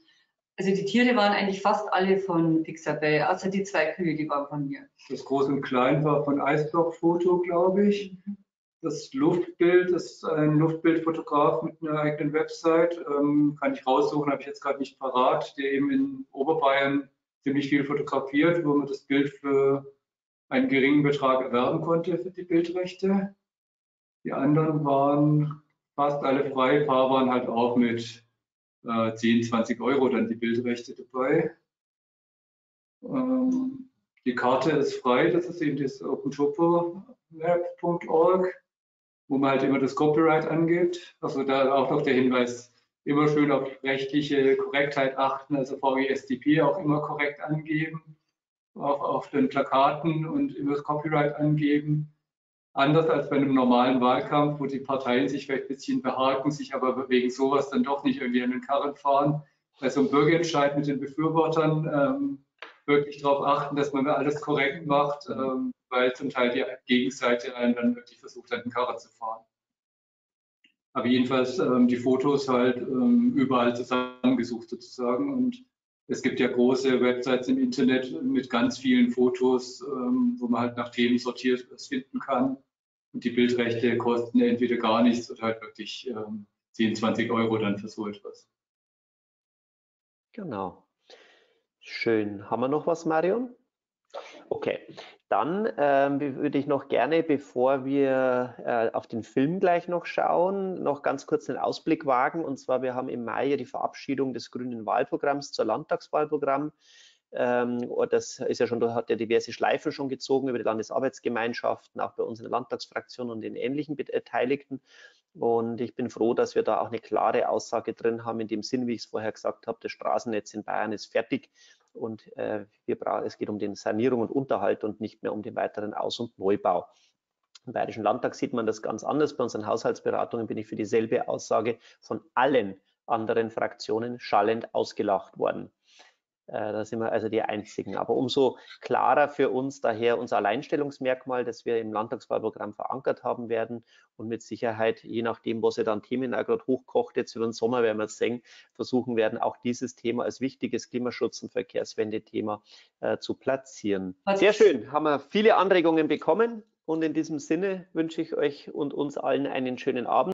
Also die Tiere waren eigentlich fast alle von Pixabay, außer die zwei Kühe, die waren von mir. Das Groß und Klein war von Eisblock-Foto, glaube ich. Mhm. Das Luftbild ist ein Luftbildfotograf mit einer eigenen Website, ähm, kann ich raussuchen, habe ich jetzt gerade nicht parat, der eben in Oberbayern ziemlich viel fotografiert, wo man das Bild für einen geringen Betrag erwerben konnte für die Bildrechte. Die anderen waren fast alle Freifahrbahnen halt auch mit äh, zehn, zwanzig Euro dann die Bildrechte dabei. Ähm, die Karte ist frei, das ist eben das Open Topo Map Punkt org, wo man halt immer das Copyright angibt. Also da auch noch der Hinweis, immer schön auf rechtliche Korrektheit achten, also V G S D P auch immer korrekt angeben, auch auf den Plakaten und immer das Copyright angeben. Anders als bei einem normalen Wahlkampf, wo die Parteien sich vielleicht ein bisschen behaken, sich aber wegen sowas dann doch nicht irgendwie an den Karren fahren. Bei so einem Bürgerentscheid mit den Befürwortern ähm, wirklich darauf achten, dass man alles korrekt macht, ähm, weil zum Teil die Gegenseite einen dann wirklich versucht, an den Karren zu fahren. Aber jedenfalls ähm, die Fotos halt ähm, überall zusammengesucht sozusagen. Und es gibt ja große Websites im Internet mit ganz vielen Fotos, ähm, wo man halt nach Themen sortiert was finden kann. Und die Bildrechte kosten ja entweder gar nichts oder halt wirklich ähm, zehn, zwanzig Euro dann für so etwas. Genau. Schön. Haben wir noch was, Marion? Okay. Dann ähm, würde ich noch gerne, bevor wir äh, auf den Film gleich noch schauen, noch ganz kurz einen Ausblick wagen. Und zwar, wir haben im Mai ja die Verabschiedung des grünen Wahlprogramms zur Landtagswahlprogramm. Ähm, das ist ja schon, da hat ja diverse Schleifen schon gezogen über die Landesarbeitsgemeinschaften, auch bei uns in der Landtagsfraktion und den ähnlichen Beteiligten. Und ich bin froh, dass wir da auch eine klare Aussage drin haben, in dem Sinn, wie ich es vorher gesagt habe, das Straßennetz in Bayern ist fertig. Und äh, wir brauchen, es geht um den Sanierung und Unterhalt und nicht mehr um den weiteren Aus- und Neubau. Im Bayerischen Landtag sieht man das ganz anders. Bei unseren Haushaltsberatungen bin ich für dieselbe Aussage von allen anderen Fraktionen schallend ausgelacht worden. Äh, da sind wir also die Einzigen. Aber umso klarer für uns daher unser Alleinstellungsmerkmal, das wir im Landtagswahlprogramm verankert haben werden. Und mit Sicherheit, je nachdem, was ihr dann Themen auch gerade hochkocht, jetzt über den Sommer werden wir es sehen, versuchen werden, auch dieses Thema als wichtiges Klimaschutz- und Verkehrswende-Thema äh, zu platzieren. Sehr schön, haben wir viele Anregungen bekommen. Und in diesem Sinne wünsche ich euch und uns allen einen schönen Abend.